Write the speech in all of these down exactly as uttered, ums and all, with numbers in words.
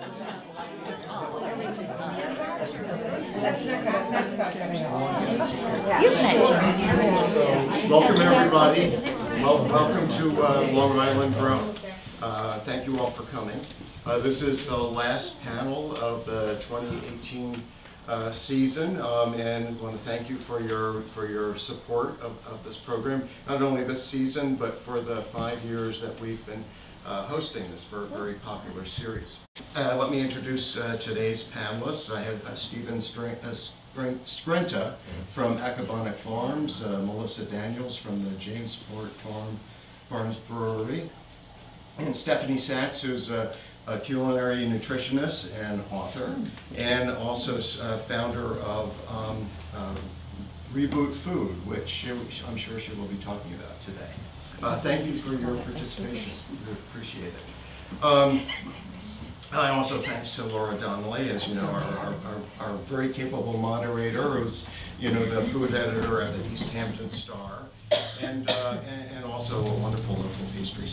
That's not good. That's not good. Yeah. So, welcome everybody. Well, welcome to uh, Long Island Grown. Uh, thank you all for coming. Uh, this is the last panel of the twenty eighteen uh, season, um, and I want to thank you for your for your support of, of this program. Not only this season, but for the five years that we've been Uh, hosting this for a very popular series. Uh, let me introduce uh, today's panelists. I have uh, Stephen Skrenta from Acabonac Farms, uh, Melissa Daniels from the Jamesport Farm Farms Brewery, and Stephanie Sacks, who's a, a culinary nutritionist and author, and also uh, founder of um, um, Reboot Food, which she, I'm sure she will be talking about today. Uh, thank you for your participation. We appreciate it. Um, and also thanks to Laura Donnelly, as you know, our, our, our, our very capable moderator, who's you know the food editor at the East Hampton Star, and uh, and, and also a wonderful local pastry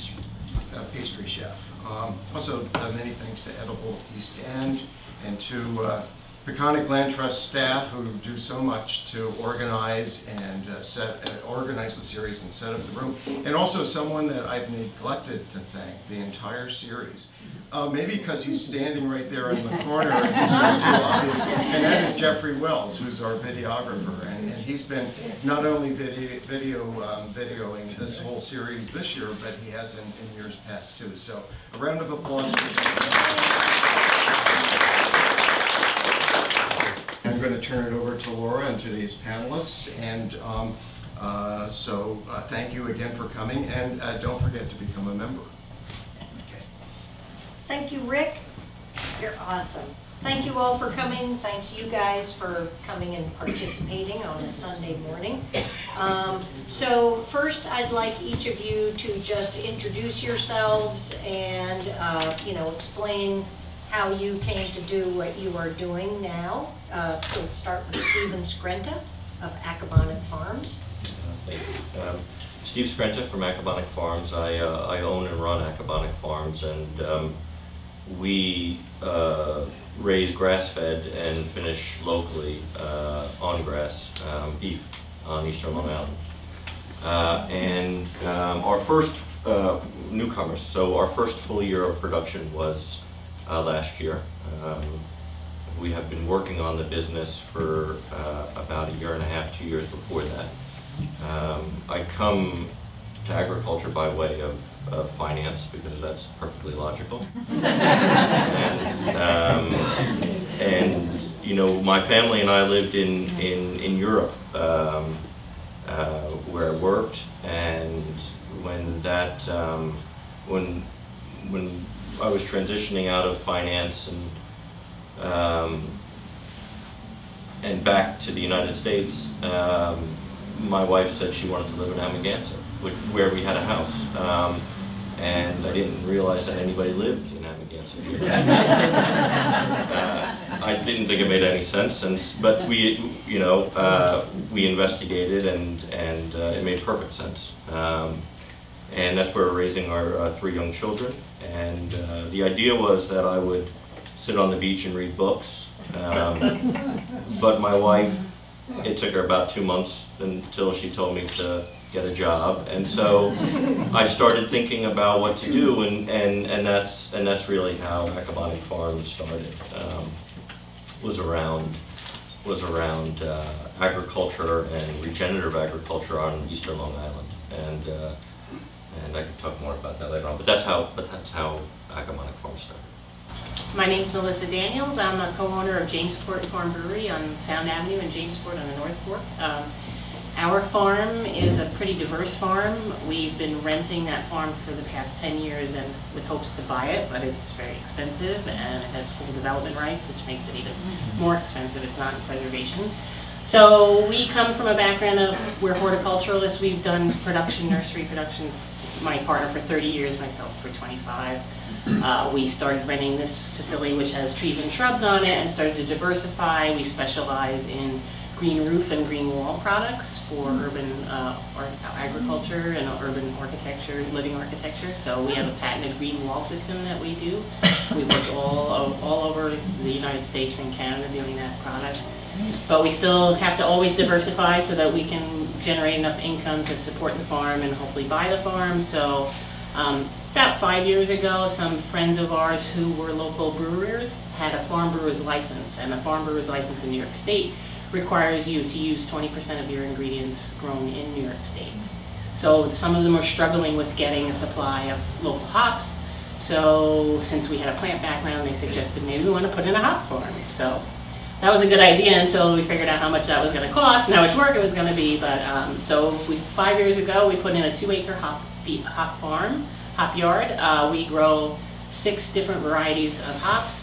uh, pastry chef. Um, also, uh, many thanks to Edible at East End and to uh, Peconic Land Trust staff, who do so much to organize and uh, set uh, organize the series and set up the room, and also someone that I've neglected to thank the entire series, uh, maybe because he's standing right there in the corner and it's just too obvious, and that is Jeffrey Wells, who's our videographer, and, and he's been not only video, video um, videoing this whole series this year, but he has in, in years past too. So a round of applause for Jeffrey. I'm going to turn it over to Laura and today's panelists, and um, uh, so uh, thank you again for coming, and uh, don't forget to become a member. Okay. Thank you, Rick. You're awesome. Thank you all for coming. Thanks you guys for coming and participating on a Sunday morning. Um, so first, I'd like each of you to just introduce yourselves and uh, you know explain how you came to do what you are doing now. Uh, we'll start with Stephen Skrenta of Acabonac Farms. Uh, thank you. Um, Steve Skrenta from Acabonac Farms. I, uh, I own and run Acabonac Farms, and um, we uh, raise grass-fed and finish locally uh, on grass um, beef on eastern Long Island. Uh, and um, our first uh, newcomers, so our first full year of production was uh, last year. Um, We have been working on the business for uh, about a year and a half, two years before that. Um, I come to agriculture by way of, of finance, because that's perfectly logical. and, um, and you know, my family and I lived in in in Europe, um, uh, where I worked, and when that um, when when I was transitioning out of finance and Um, and back to the United States, um, my wife said she wanted to live in Amagansett, which, where we had a house, um, and I didn't realize that anybody lived in Amagansett. uh, I didn't think it made any sense, and, but we, you know, uh, we investigated, and and uh, it made perfect sense. Um, and that's where we're raising our uh, three young children. And uh, the idea was that I would sit on the beach and read books, um, but my wife, it took her about two months until she told me to get a job, and so I started thinking about what to do, and and and that's and that's really how Acabonac Farms started. Um, was around was around uh, agriculture and regenerative agriculture on eastern Long Island, and uh, and I can talk more about that later on. But that's how but that's how Acabonac Farms started. My name is Melissa Daniels. I'm a co-owner of Jamesport Farm Brewery on Sound Avenue in Jamesport on the North Fork. Um, our farm is a pretty diverse farm. We've been renting that farm for the past ten years and with hopes to buy it, but it's very expensive and it has full development rights, which makes it even more expensive. It's not in preservation. So we come from a background of, we're horticulturalists. We've done production, nursery production, my partner for thirty years, myself for twenty-five. Uh, we started renting this facility, which has trees and shrubs on it, and started to diversify. We specialize in green roof and green wall products for urban uh, or agriculture and urban architecture, living architecture. So we have a patented green wall system that we do. We work all, all over the United States and Canada doing that product. But we still have to always diversify so that we can generate enough income to support the farm and hopefully buy the farm. So um, about five years ago, some friends of ours who were local brewers had a farm brewer's license, and a farm brewer's license in New York State requires you to use twenty percent of your ingredients grown in New York State. So some of them are struggling with getting a supply of local hops. So since we had a plant background, they suggested maybe we want to put in a hop farm. So that was a good idea until we figured out how much that was going to cost and how much work it was going to be. But um, so we, five years ago, we put in a two-acre hop, hop farm, hop yard. Uh, we grow six different varieties of hops.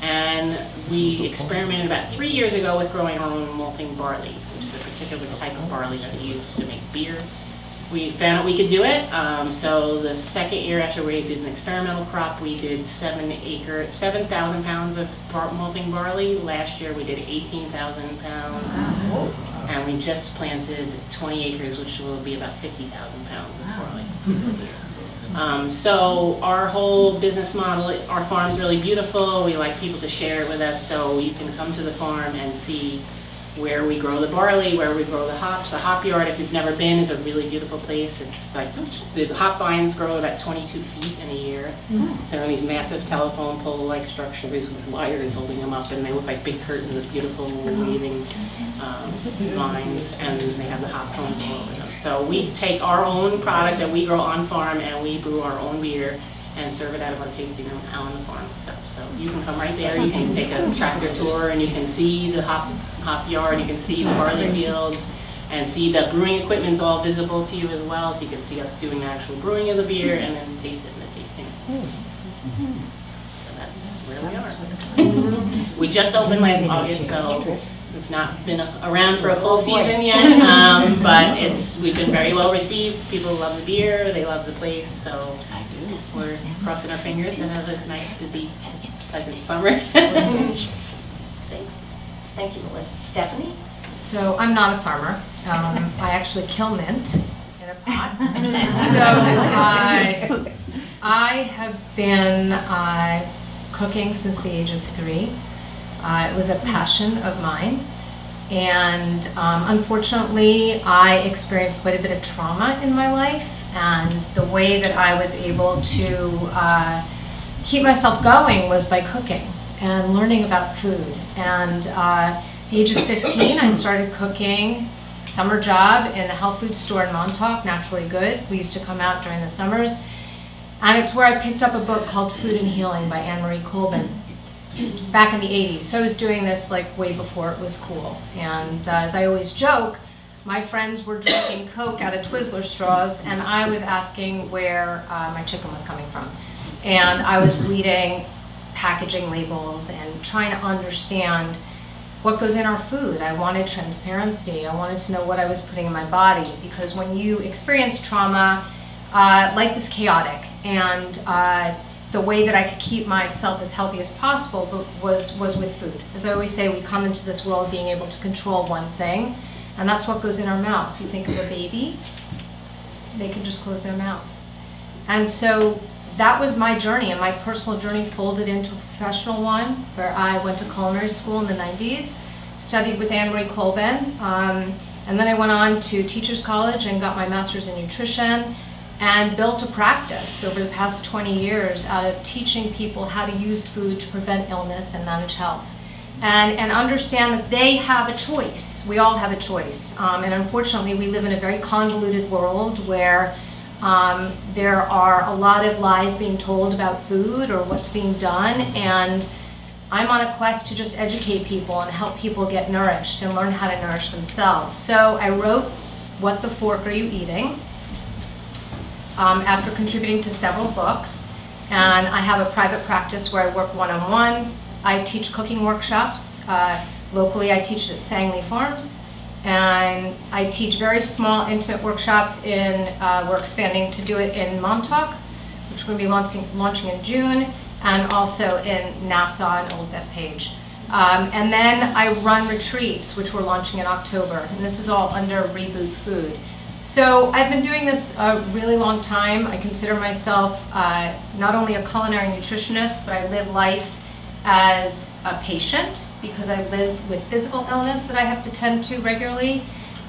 And we experimented about three years ago with growing our own malting barley, which is a particular type of barley that we use to make beer. We found out we could do it. Um, so the second year after we did an experimental crop, we did seven acre, seven thousand pounds of bar malting barley. Last year we did eighteen thousand pounds, wow. And we just planted twenty acres, which will be about fifty thousand pounds of barley this year. Um, so our whole business model, our farm's really beautiful. We like people to share it with us, so you can come to the farm and see where we grow the barley, where we grow the hops. The hop yard, if you've never been, is a really beautiful place. It's like the hop vines grow about twenty-two feet in a year. Mm-hmm. They're on these massive telephone pole-like structures with wires holding them up, and they look like big curtains of beautiful waving um, vines, and they have the hop cones all over them. So we take our own product that we grow on farm, and we brew our own beer and serve it out of our tasting room out on the farm itself. So you can come right there, you can take a tractor tour, and you can see the hop, hop yard, you can see the barley fields, and see the brewing equipment's all visible to you as well, so you can see us doing the actual brewing of the beer and then taste it in the tasting room. So that's where we are. We just opened last August, so we've not been around for a full season yet, um, but it's we've been very well received. People love the beer, they love the place, so we're crossing our fingers and have a nice, busy, pleasant summer. Thanks. Thank you, Melissa. Stephanie? So I'm not a farmer. Um, I actually kill mint in a pot. So I, I have been uh, cooking since the age of three. Uh, it was a passion of mine, and um, unfortunately I experienced quite a bit of trauma in my life, and the way that I was able to uh, keep myself going was by cooking and learning about food. And uh, at the age of fifteen I started cooking, summer job in the health food store in Montauk, Naturally Good. We used to come out during the summers, and it's where I picked up a book called Food and Healing by Annemarie Colbin back in the eighties. So I was doing this like way before it was cool. And uh, as I always joke, my friends were drinking Coke out of Twizzler straws, and I was asking where uh, my chicken was coming from. And I was reading packaging labels and trying to understand what goes in our food. I wanted transparency. I wanted to know what I was putting in my body, because when you experience trauma, uh, life is chaotic. And uh, the way that I could keep myself as healthy as possible was, was with food. As I always say, we come into this world being able to control one thing, and that's what goes in our mouth. If you think of a baby, they can just close their mouth. And so that was my journey, and my personal journey folded into a professional one, where I went to culinary school in the nineties, studied with Annemarie Colbin, um, and then I went on to Teachers College and got my master's in nutrition, and built a practice over the past twenty years out of teaching people how to use food to prevent illness and manage health. And, and understand that they have a choice. We all have a choice. Um, and unfortunately, we live in a very convoluted world where um, there are a lot of lies being told about food or what's being done. And I'm on a quest to just educate people and help people get nourished and learn how to nourish themselves. So I wrote What the Fork Are You Eating? Um, after contributing to several books, and I have a private practice where I work one-on-one. I teach cooking workshops. Uh, locally, I teach at Sangley Farms, and I teach very small, intimate workshops in, uh, we're expanding to do it in Montauk, which we're going to be launching, launching in June, and also in Nassau and Old Bethpage. Um, and then I run retreats, which we're launching in October, and this is all under Reboot Food. So I've been doing this a really long time. I consider myself uh, not only a culinary nutritionist, but I live life as a patient because I live with physical illness that I have to tend to regularly.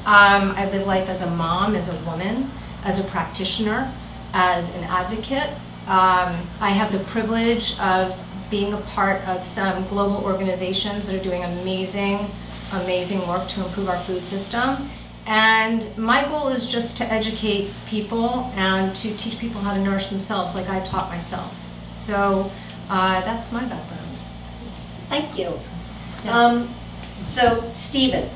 Um, I live life as a mom, as a woman, as a practitioner, as an advocate. Um, I have the privilege of being a part of some global organizations that are doing amazing, amazing work to improve our food system. And my goal is just to educate people and to teach people how to nourish themselves like I taught myself. So uh, that's my background. Thank you. Yes. Um, so Stephen,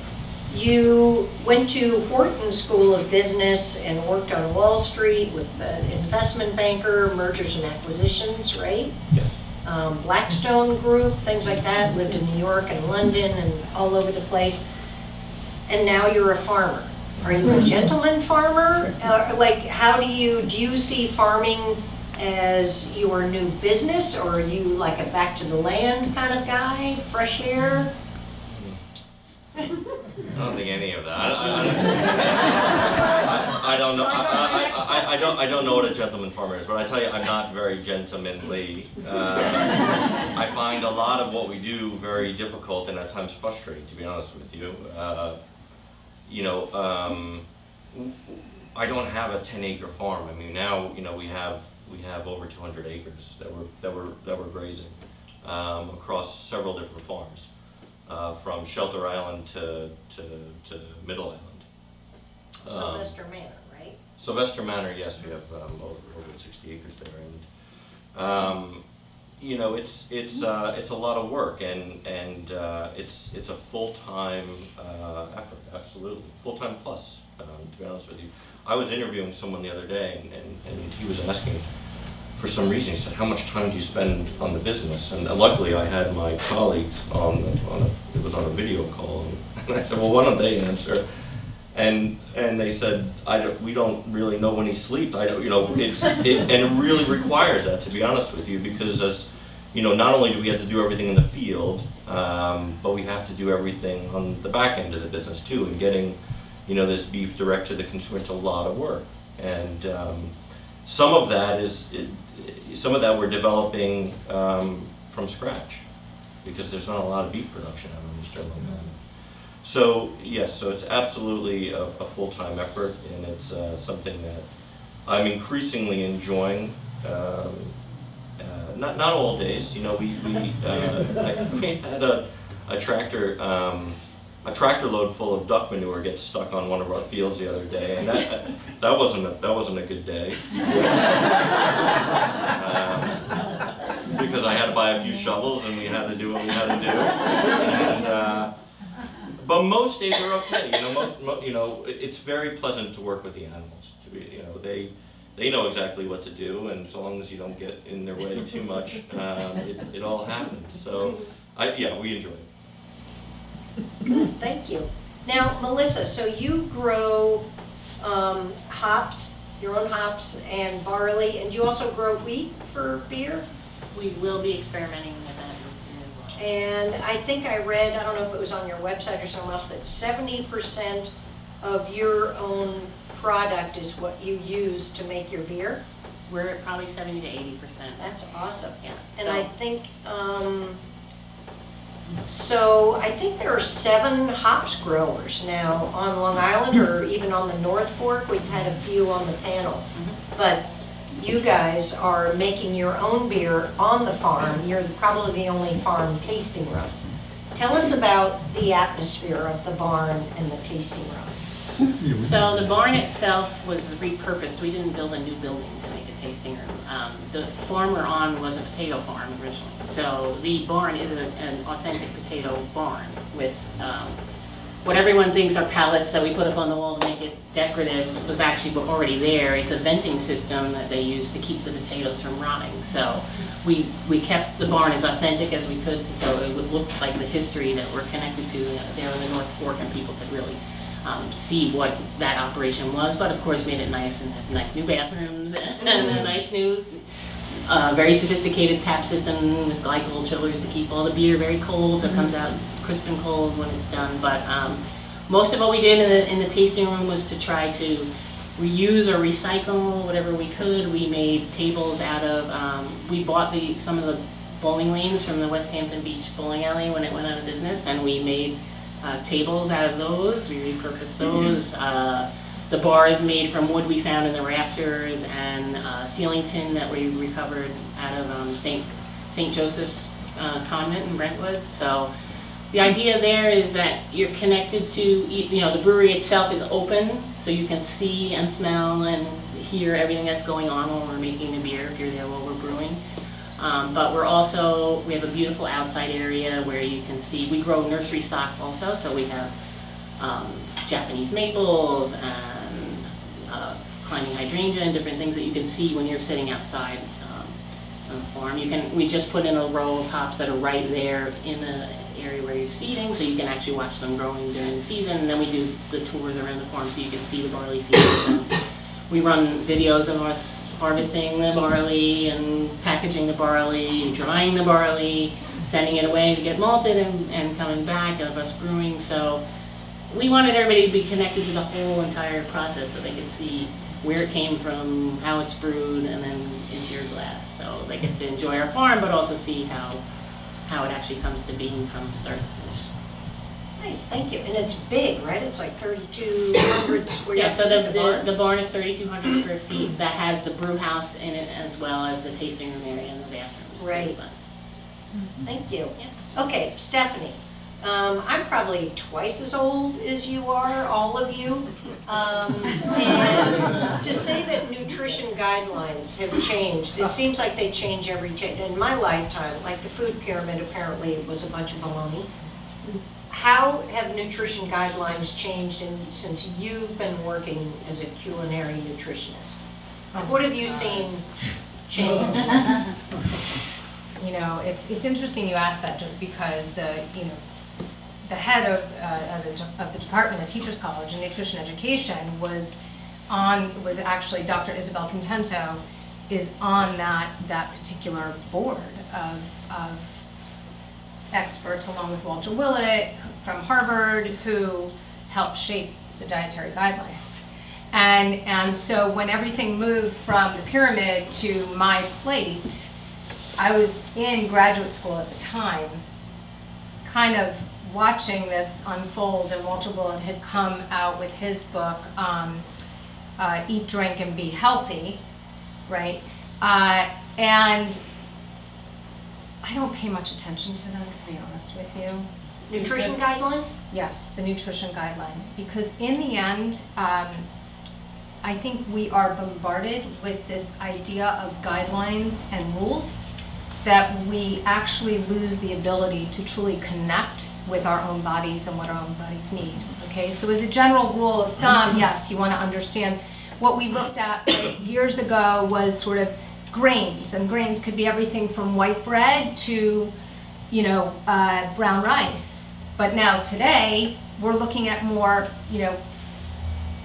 you went to Wharton School of Business and worked on Wall Street with an investment banker, mergers and acquisitions, right? Yes. Um, Blackstone Group, things like that, lived in New York and London and all over the place. And now you're a farmer. Are you a gentleman farmer? Uh, like, how do you, do you see farming as your new business, or are you like a back to the land kind of guy, fresh air? I don't think any of that. I don't know. I don't. I don't know what a gentleman farmer is, but I tell you, I'm not very gentlemanly. Uh, I find a lot of what we do very difficult and at times frustrating, to be honest with you. Uh, You know, um, I don't have a ten acre farm. I mean, now you know we have we have over two hundred acres that we're that we're that we're grazing um, across several different farms, uh, from Shelter Island to to, to Middle Island. Um, Sylvester Manor, right? Sylvester Manor, yes, we have um, over, over sixty acres there, and um, you know, it's it's uh, it's a lot of work, and and uh, it's it's a full time uh, effort, absolutely full time plus. Um, to be honest with you, I was interviewing someone the other day, and, and, and he was asking for some reason. He said, "How much time do you spend on the business?" And luckily, I had my colleagues on the, on a, it was on a video call, and I said, "Well, why don't they answer?" And and they said, I don't, we don't really know when he sleeps. I don't, you know, it's it, and it really requires that, to be honest with you, because as you know, not only do we have to do everything in the field, um, but we have to do everything on the back end of the business too. And getting, you know, this beef direct to the consumer, it's a lot of work. And um, some of that is, it, some of that we're developing um, from scratch, because there's not a lot of beef production out in Eastern Long Island. So yes, so it's absolutely a, a full-time effort, and it's uh, something that I'm increasingly enjoying. Um, uh, not not all days, you know. We we, uh, I, we had a a tractor um, a tractor load full of duck manure get stuck on one of our fields the other day, and that uh, that wasn't a, that wasn't a good day. um, because I had to buy a few shovels, and we had to do what we had to do. And, uh, But most days are okay. You know, most, most you know, it's very pleasant to work with the animals. To be, you know, they they know exactly what to do, and so long as you don't get in their way too much, um, it, it all happens. So, I, yeah, we enjoy it. Thank you. Now, Melissa, so you grow um, hops, your own hops, and barley, and you also grow wheat for beer. We will be experimenting with that. And I think I read, I don't know if it was on your website or somewhere else, that seventy percent of your own product is what you use to make your beer? We're at probably seventy to eighty percent. That's awesome. Yeah. And so, I think, um, so I think there are seven hops growers now on Long Island, or even on the North Fork. We've had a few on the panels. Mm-hmm. But you guys are making your own beer on the farm. You're probably the only farm tasting room. Tell us about the atmosphere of the barn and the tasting room. So the barn itself was repurposed. We didn't build a new building to make a tasting room. Um, the farm we're on was a potato farm originally. So the barn is a, an authentic potato barn with um, what everyone thinks are pallets that we put up on the wall to make it decorative was actually already there. It's a venting system that they use to keep the potatoes from rotting. So we we kept the barn as authentic as we could, so it would look like the history that we're connected to there in the North Fork, and people could really um, see what that operation was. But of course, made it nice and had nice new bathrooms and, and a nice new uh, very sophisticated tap system with glycol chillers to keep all the beer very cold, so it comes out crisp and cold when it's done. But um, most of what we did in the, in the tasting room was to try to reuse or recycle whatever we could. We made tables out of, um, we bought the, some of the bowling lanes from the West Hampton Beach bowling alley when it went out of business, and we made uh, tables out of those. We repurposed those. Mm-hmm. uh, the bar is made from wood we found in the rafters and uh, ceiling tin that we recovered out of um, Saint Joseph's uh, Convent in Brentwood. So the idea there is that you're connected to, you know, the brewery itself is open, so you can see and smell and hear everything that's going on while we're making the beer, if you're there while we're brewing. Um, but we're also, we have a beautiful outside area where you can see, we grow nursery stock also, so we have um, Japanese maples and uh, climbing hydrangea and different things that you can see when you're sitting outside um, on the farm. You can, we just put in a row of hops that are right there in the area where you're seeding, so you can actually watch them growing during the season, and then we do the tours around the farm so you can see the barley fields. And we run videos of us harvesting the barley and packaging the barley, drying the barley, sending it away to get malted, and, and coming back of us brewing. So we wanted everybody to be connected to the whole entire process so they could see where it came from, how it's brewed, and then into your glass. So they get to enjoy our farm, but also see how how it actually comes to being from start to finish. Nice, thank you. And it's big, right? It's like thirty-two hundred square feet. Yeah, so the, the, barn. the barn is thirty-two hundred square feet. That has the brew house in it as well as the tasting room area and the bathrooms. Right. Mm-hmm. Thank you. Yeah. Okay, Stephanie, um, I'm probably twice as old as you are, all of you. Um, and to say that nutrition guidelines have changed, it seems like they change every day. In my lifetime, like the food pyramid apparently was a bunch of baloney. How have nutrition guidelines changed in, since you've been working as a culinary nutritionist? Like, what have you seen change? You know, it's it's interesting you ask that, just because the you know the head of uh, of, the, of the department, the Teachers College in Nutrition Education, was on was actually Doctor Isabel Contento is on that that particular board of of. experts, along with Walter Willett from Harvard, who helped shape the dietary guidelines. And, and so when everything moved from the pyramid to my plate, I was in graduate school at the time, kind of watching this unfold, and Walter Willett had come out with his book, um, uh, Eat, Drink, and Be Healthy, right? Uh, and I don't pay much attention to them, to be honest with you. Nutrition because, guidelines? Yes, the nutrition guidelines. Because in the end, um, I think we are bombarded with this idea of guidelines and rules that we actually lose the ability to truly connect with our own bodies and what our own bodies need. Okay, so as a general rule of thumb, yes, you want to understand. What we looked at years ago was sort of grains, and grains could be everything from white bread to, you know, uh, brown rice. But now today, we're looking at more, you know,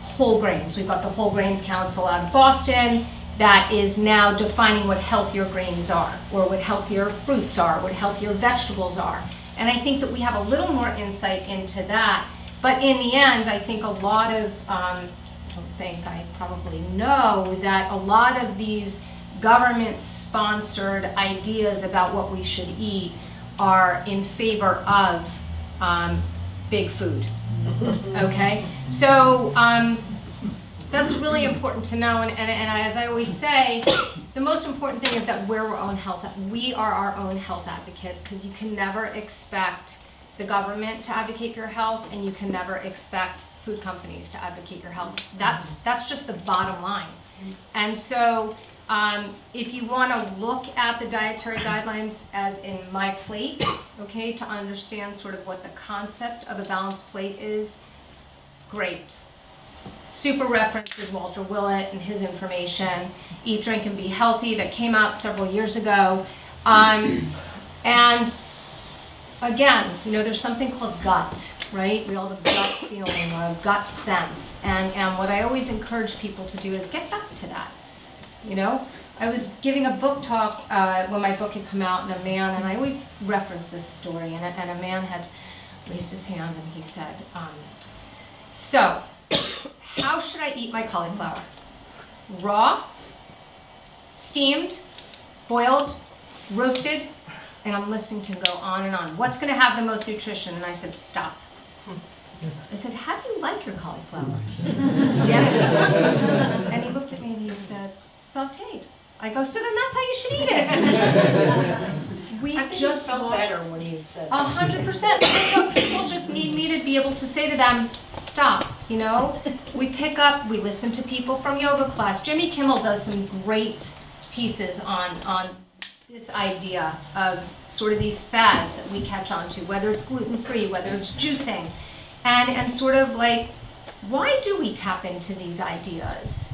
whole grains. We've got the Whole Grains Council out of Boston that is now defining what healthier grains are, or what healthier fruits are, what healthier vegetables are. And I think that we have a little more insight into that. But in the end, I think a lot of, um, I don't think, I probably know that a lot of these government-sponsored ideas about what we should eat are in favor of um, big food, okay? So um, that's really important to know, and, and, and as I always say, the most important thing is that we're our own health, we are our own health advocates, because you can never expect the government to advocate for your health, and you can never expect food companies to advocate your health. That's, that's just the bottom line. And so, Um, if you want to look at the dietary guidelines as in my plate, okay, to understand sort of what the concept of a balanced plate is, great. Super reference is Walter Willett and his information, Eat, Drink, and Be Healthy, that came out several years ago. Um, and again, you know, there's something called gut, right? We all have a gut feeling or a gut sense. And, and what I always encourage people to do is get back to that. You know, I was giving a book talk uh, when my book had come out, and a man, and I always reference this story, and a, and a man had raised his hand and he said, um, so, how should I eat my cauliflower? Raw, steamed, boiled, roasted, and I'm listening to him go on and on. What's gonna have the most nutrition? And I said, stop. I said, how do you like your cauliflower? Yes. And he looked at me and he said, sauteed. I go, so then that's how you should eat it. We I just felt lost better when you said a hundred percent. People just need me to be able to say to them, stop, you know? We pick up, we listen to people from yoga class. Jimmy Kimmel does some great pieces on, on this idea of sort of these fads that we catch on to, whether it's gluten-free, whether it's juicing, and, and sort of like, why do we tap into these ideas?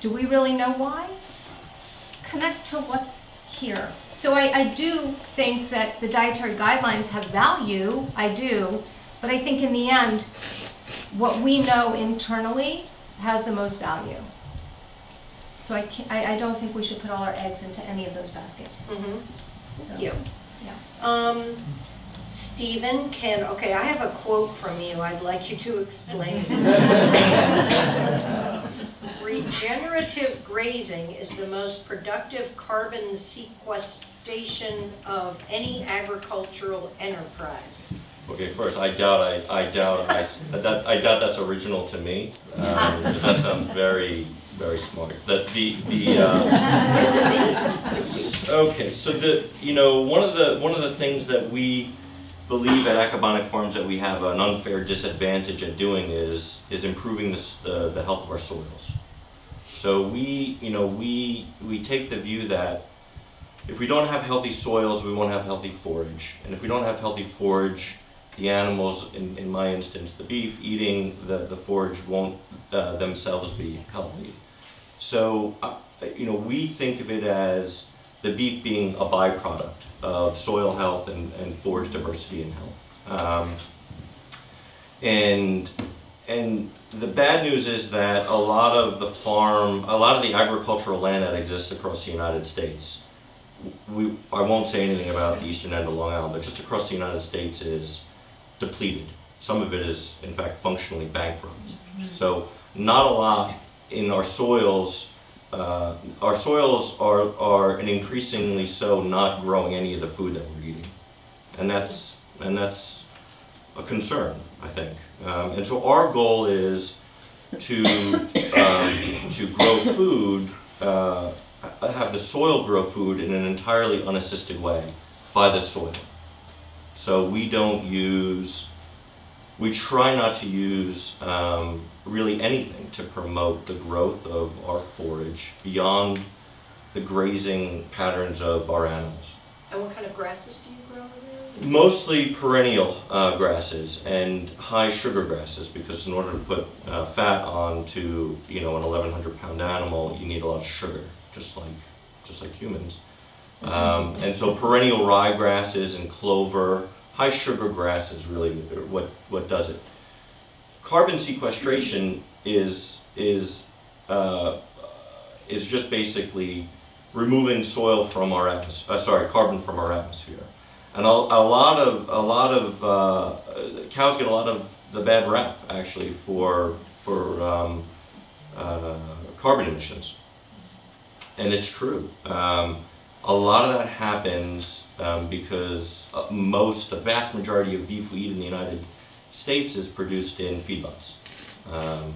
Do we really know why? Connect to what's here. So I, I do think that the dietary guidelines have value, I do, but I think in the end, what we know internally has the most value. So I, can't, I, I don't think we should put all our eggs into any of those baskets. Mm-hmm. So, Thank you. Yeah. Um, Stephen, can, okay, I have a quote from you I'd like you to explain. Regenerative grazing is the most productive carbon sequestration of any agricultural enterprise. Okay, first, I doubt, I, I doubt, I, that, I doubt that's original to me. Um, that sounds very, very smart. That the, the uh, okay, so the, you know, one of the, one of the things that we believe at Acabonac Farms that we have an unfair disadvantage at doing is, is improving the, the, the health of our soils. So we, you know, we, we take the view that if we don't have healthy soils, we won't have healthy forage. And if we don't have healthy forage, the animals, in, in my instance, the beef, eating the, the forage won't uh, themselves be healthy. So, uh, you know, we think of it as the beef being a byproduct of soil health and, and forage diversity and health. Um, and, and the bad news is that a lot of the farm, a lot of the agricultural land that exists across the United States, we, I won't say anything about the eastern end of Long Island, but just across the United States is depleted. Some of it is, in fact, functionally bankrupt. So not a lot in our soils. Uh, our soils are, are and increasingly so not growing any of the food that we're eating. And that's, and that's a concern, I think. Um, and so our goal is to, um, to grow food, uh, have the soil grow food in an entirely unassisted way by the soil. So we don't use, we try not to use um, really anything to promote the growth of our forage beyond the grazing patterns of our animals. And what kind of grasses do you grow over there? Mostly perennial uh, grasses and high sugar grasses, because in order to put uh, fat onto, you know, an eleven hundred pound animal, you need a lot of sugar, just like, just like humans. Um, and so perennial rye grasses and clover, high sugar grass is really what, what does it. Carbon sequestration is, is, uh, is just basically removing soil from our atmosphere, uh, sorry, carbon from our atmosphere. And a, a lot of, a lot of uh, cows get a lot of the bad rap, actually, for, for um, uh, carbon emissions. And it's true. Um, a lot of that happens um, because most, the vast majority of beef we eat in the United States is produced in feedlots. Um,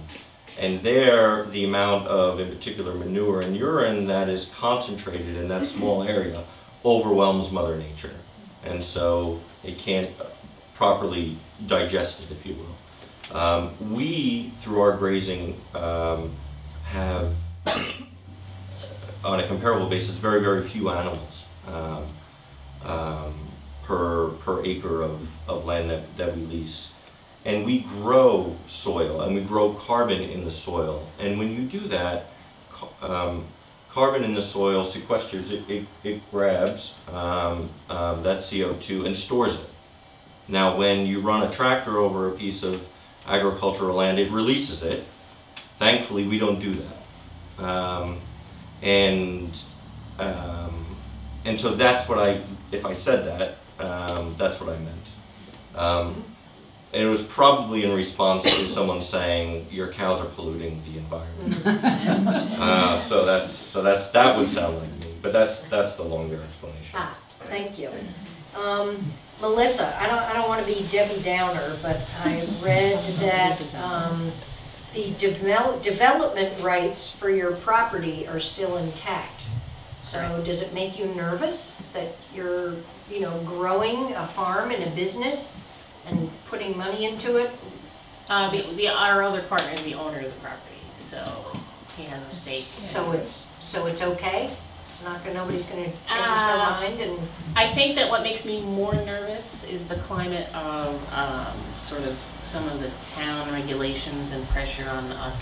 and there, the amount of, in particular, manure and urine that is concentrated in that small area overwhelms Mother Nature. And so it can't properly digest it, if you will. Um, we, through our grazing, um, have on a comparable basis, very, very few animals um, um, per, per acre of, of land that, that we lease. And we grow soil, and we grow carbon in the soil. And when you do that, um, carbon in the soil sequesters, it, it, it grabs um, um, that C O two and stores it. Now, when you run a tractor over a piece of agricultural land, it releases it. Thankfully, we don't do that. Um, And um, and so that's what I, if I said that, um, that's what I meant. Um, and it was probably in response to someone saying, your cows are polluting the environment. uh, so that's, so that's, that would sound like me, but that's, that's the longer explanation. Ah, thank you. Um, Melissa, I don't, I don't want to be Debbie Downer, but I read that um, the devel development rights for your property are still intact. So does it make you nervous that you're, you know, growing a farm and a business and putting money into it? Uh, the, the our other partner is the owner of the property, so he has a stake. So it's so it's okay. It's not gonna, nobody's going to change uh, their mind. And I think that what makes me more nervous is the climate of um, sort of some of the town regulations and pressure on us.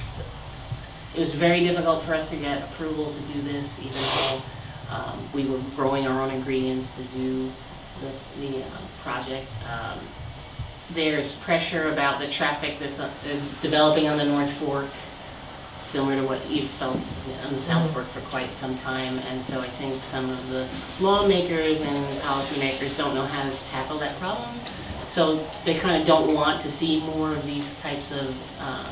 It was very difficult for us to get approval to do this, even though um, we were growing our own ingredients to do the, the uh, project. Um, there's pressure about the traffic that's uh, developing on the North Fork, similar to what you've felt on the South Fork for quite some time. And so I think some of the lawmakers and policymakers don't know how to tackle that problem. So they kind of don't want to see more of these types of um,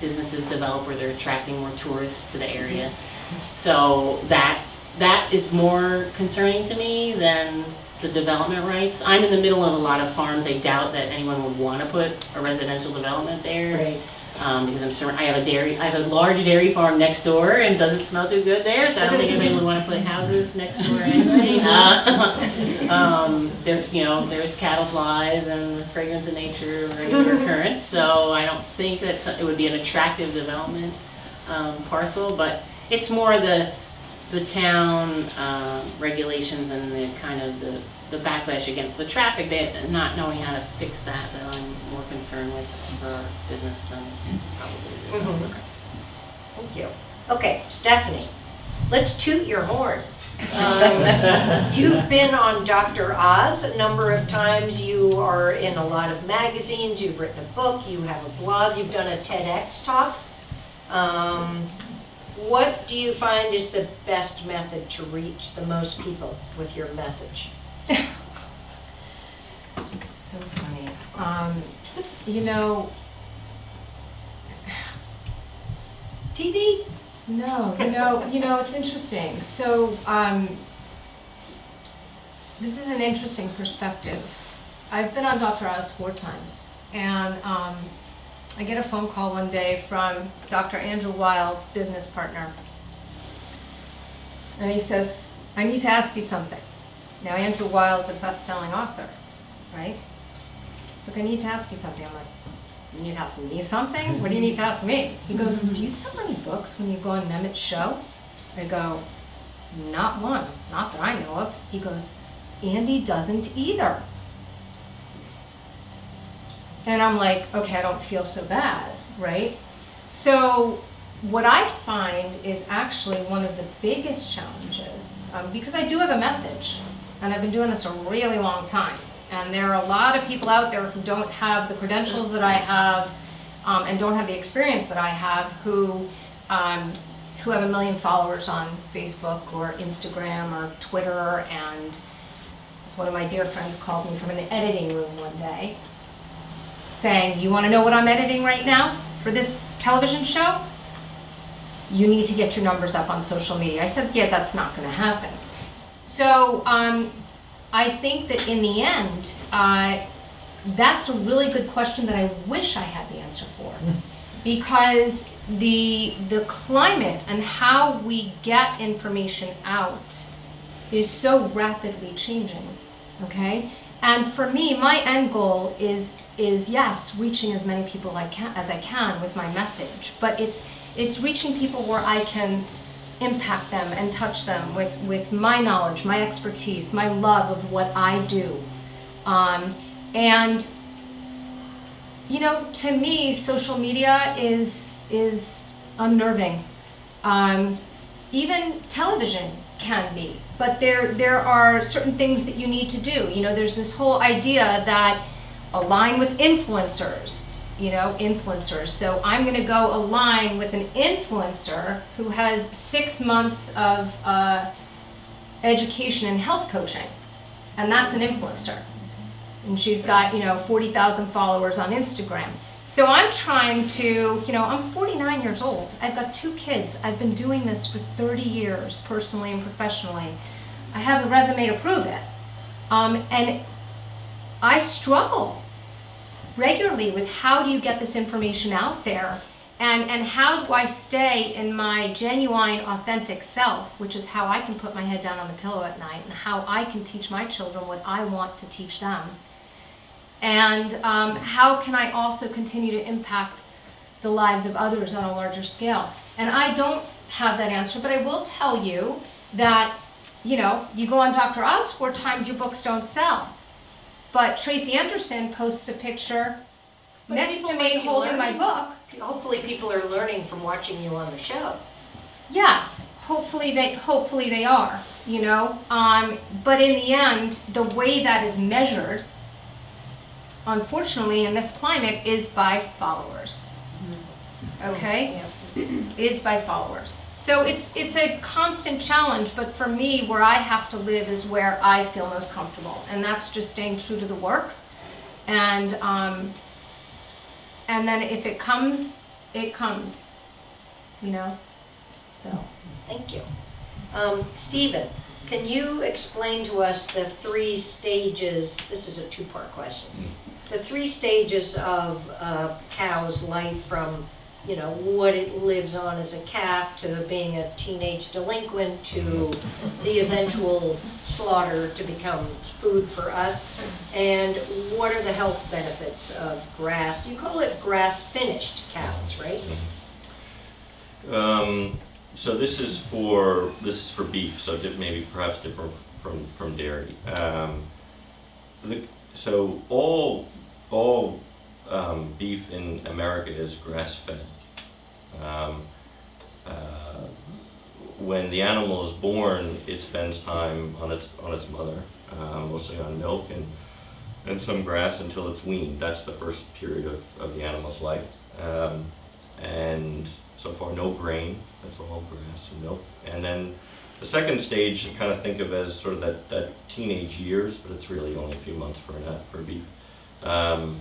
businesses develop where they're attracting more tourists to the area. So that that is more concerning to me than the development rights. I'm in the middle of a lot of farms. I doubt that anyone would want to put a residential development there. Right. Um, because I'm sure I have a dairy, I have a large dairy farm next door, and doesn't smell too good there, so I don't think anybody would want to put houses next door anyway. Uh, um, there's, you know, there's cattle flies and fragrance of nature, regular occurrence, so I don't think that it would be an attractive development um, parcel, but it's more the the town uh, regulations and the kind of the, the backlash against the traffic, they, not knowing how to fix that, that I'm more concerned with for business than probably the mm-hmm. Thank you. Okay, Stephanie, let's toot your horn. Um, you've been on Doctor Oz a number of times. You are in a lot of magazines. You've written a book. You have a blog. You've done a TEDx talk. Um, What do you find is the best method to reach the most people with your message? So funny. Um, you know, T V? No, you know, you know, it's interesting. So um, this is an interesting perspective. I've been on Doctor Oz four times, and um, I get a phone call one day from Doctor Andrew Wiles, business partner, and he says, I need to ask you something. Now, Andrew Wiles, the best-selling author, right? He's like, I need to ask you something. I'm like, you need to ask me something? What do you need to ask me? He goes, do you sell any books when you go on Mehmet's show? I go, not one, not that I know of. He goes, Andy doesn't either. And I'm like, okay, I don't feel so bad, right? So what I find is actually one of the biggest challenges, um, because I do have a message, and I've been doing this a really long time, and there are a lot of people out there who don't have the credentials that I have, um, and don't have the experience that I have, who, um, who have a million followers on Facebook or Instagram or Twitter, and as one of my dear friends called me from an editing room one day, saying, you want to know what I'm editing right now for this television show? You need to get your numbers up on social media. I said, yeah, that's not going to happen. So um, I think that in the end, uh, that's a really good question that I wish I had the answer for. Because the, the climate and how we get information out is so rapidly changing, okay? And for me, my end goal is, is yes, reaching as many people I can, as I can with my message, but it's, it's reaching people where I can impact them and touch them with, with my knowledge, my expertise, my love of what I do. Um, and, you know, to me, social media is, is unnerving. Um, even television can be. But there, there are certain things that you need to do. You know, there's this whole idea that align with influencers, you know, influencers. So I'm going to go align with an influencer who has six months of uh, education and health coaching, and that's an influencer. And she's got, you know, forty thousand followers on Instagram. So I'm trying to, you know, I'm forty-nine years old. I've got two kids. I've been doing this for thirty years, personally and professionally. I have the resume to prove it. Um, and I struggle regularly with how do you get this information out there, and, and how do I stay in my genuine, authentic self, which is how I can put my head down on the pillow at night and how I can teach my children what I want to teach them. And um, how can I also continue to impact the lives of others on a larger scale? And I don't have that answer, but I will tell you that, you know, you go on Doctor Oz four times, your books don't sell. But Tracy Anderson posts a picture but next to me holding learning. my book. Hopefully people are learning from watching you on the show. Yes, hopefully they, hopefully they are, you know. Um, but in the end, the way that is measured, unfortunately, in this climate, is by followers. Okay? Yeah. Is by followers. So it's it's a constant challenge, but for me, where I have to live is where I feel most comfortable, and that's just staying true to the work. And um, and then if it comes, it comes. You know? So. Thank you. Um, Stephen, can you explain to us the three stages, this is a two-part question, the three stages of a cow's life from, you know, what it lives on as a calf to being a teenage delinquent to the eventual slaughter to become food for us, and what are the health benefits of grass? You call it grass-finished cows, right? Um, so this is for this is for beef, so maybe perhaps different from from dairy. Um, the, so all all. Um, beef in America is grass-fed. Um, uh, when the animal is born, it spends time on its on its mother, uh, mostly on milk and and some grass until it's weaned. That's the first period of, of the animal's life. Um, and so far, no grain. That's all grass and milk. And then the second stage, you kind of think of as sort of that that teenage years, but it's really only a few months for an, for beef. Um,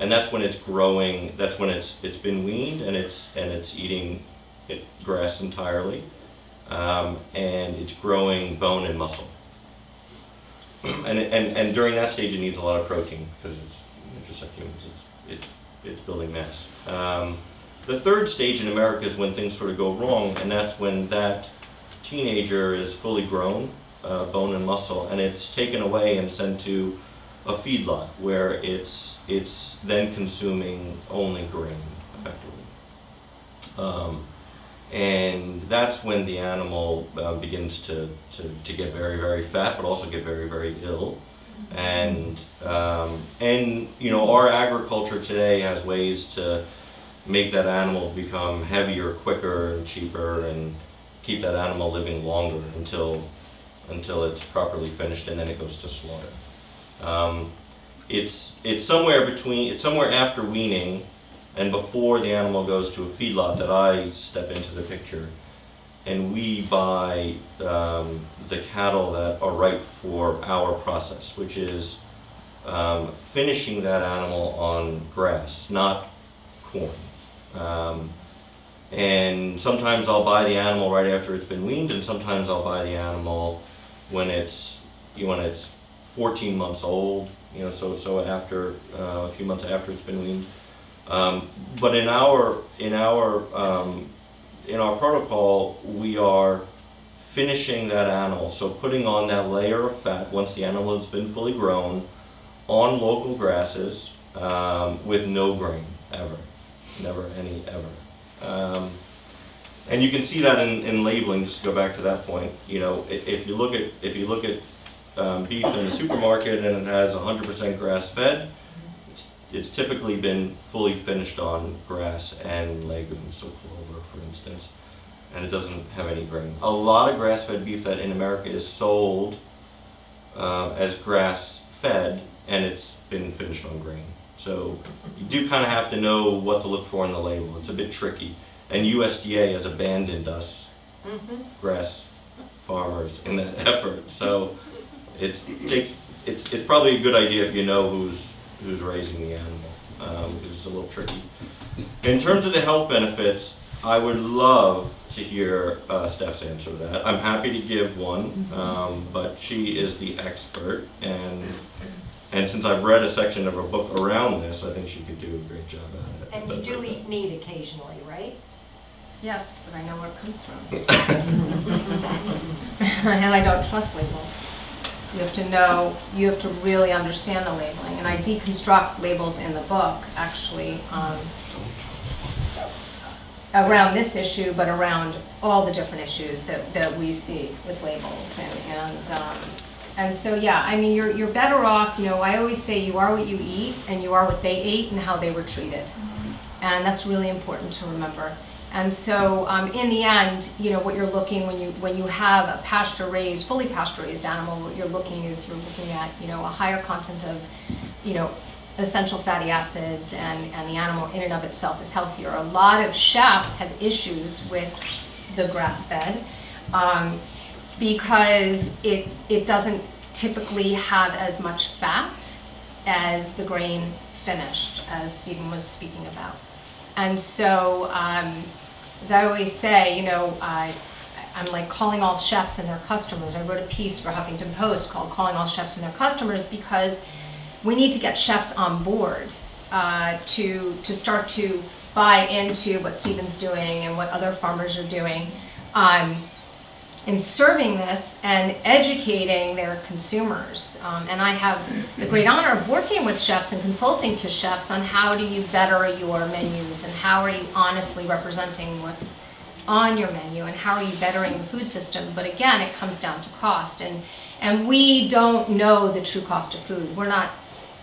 And that's when it's growing. That's when it's it's been weaned and it's and it's eating it, grass entirely, um, and it's growing bone and muscle. And and and during that stage, it needs a lot of protein because it's, you know, just like humans, it's it, it's building mass. Um, the third stage in America is when things sort of go wrong, and that's when that teenager is fully grown, uh, bone and muscle, and it's taken away and sent to a feedlot where it's it's then consuming only grain effectively, um, and that's when the animal uh, begins to, to to get very very fat, but also get very very ill, and um, and you know, our agriculture today has ways to make that animal become heavier, quicker, and cheaper, and keep that animal living longer until until it's properly finished, and then it goes to slaughter. Um, it's it's somewhere between it's somewhere after weaning and before the animal goes to a feedlot that I step into the picture, and we buy um, the cattle that are ripe for our process, which is um, finishing that animal on grass, not corn. Um, and sometimes I'll buy the animal right after it's been weaned, and sometimes I'll buy the animal when it's when it's fourteen months old, you know, so so after uh, a few months after it's been weaned. Um, but in our in our um, in our protocol, we are finishing that animal, so putting on that layer of fat once the animal has been fully grown, on local grasses, um, with no grain ever, never any ever. Um, and you can see that in, in labeling. Just to go back to that point, you know, if, if you look at if you look at Um, beef in the supermarket and it has one hundred percent grass-fed, it's, it's typically been fully finished on grass and legumes, so clover, for instance, and it doesn't have any grain. A lot of grass-fed beef that in America is sold uh, as grass-fed, and it's been finished on grain. So you do kind of have to know what to look for on the label. It's a bit tricky. And U S D A has abandoned us, mm-hmm. grass farmers, in that effort. So it's, it takes, it's, it's probably a good idea if you know who's, who's raising the animal, um, because it's a little tricky. In terms of the health benefits, I would love to hear uh, Steph's answer to that. I'm happy to give one, um, but she is the expert, and and since I've read a section of her book around this, I think she could do a great job at it. And you do eat meat occasionally, right? Yes, but I know where it comes from. Exactly. And I don't trust labels. You have to know, you have to really understand the labeling, and I deconstruct labels in the book, actually. Um, around this issue, but around all the different issues that, that we see with labels. And and, um, and so, yeah, I mean, you're, you're better off, you know, I always say you are what you eat, and you are what they ate and how they were treated. Mm-hmm. And that's really important to remember. And so, um, in the end, you know, what you're looking, when you, when you have a pasture-raised, fully pasture-raised animal, what you're looking is, you're looking at, you know, a higher content of, you know, essential fatty acids, and, and the animal in and of itself is healthier. A lot of chefs have issues with the grass-fed um, because it, it doesn't typically have as much fat as the grain finished, as Stephen was speaking about. And so, um, as I always say, you know, uh, I'm like calling all chefs and their customers. I wrote a piece for Huffington Post called Calling All Chefs and Their Customers, because we need to get chefs on board uh, to, to start to buy into what Stephen's doing and what other farmers are doing um, in serving this and educating their consumers. Um, and I have the great honor of working with chefs and consulting to chefs on how do you better your menus, and how are you honestly representing what's on your menu, and how are you bettering the food system. But again, it comes down to cost. And, And we don't know the true cost of food. We're not,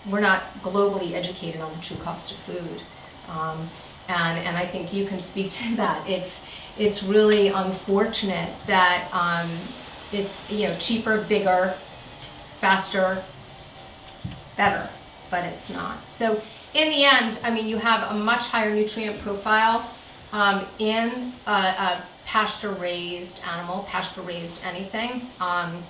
we're not globally educated on the true cost of food. Um, and, and I think you can speak to that. It's, it's really unfortunate that um, it's, you know, cheaper, bigger, faster, better, but it's not. So in the end, I mean, you have a much higher nutrient profile um, in a, a pasture-raised animal, pasture-raised anything. Um,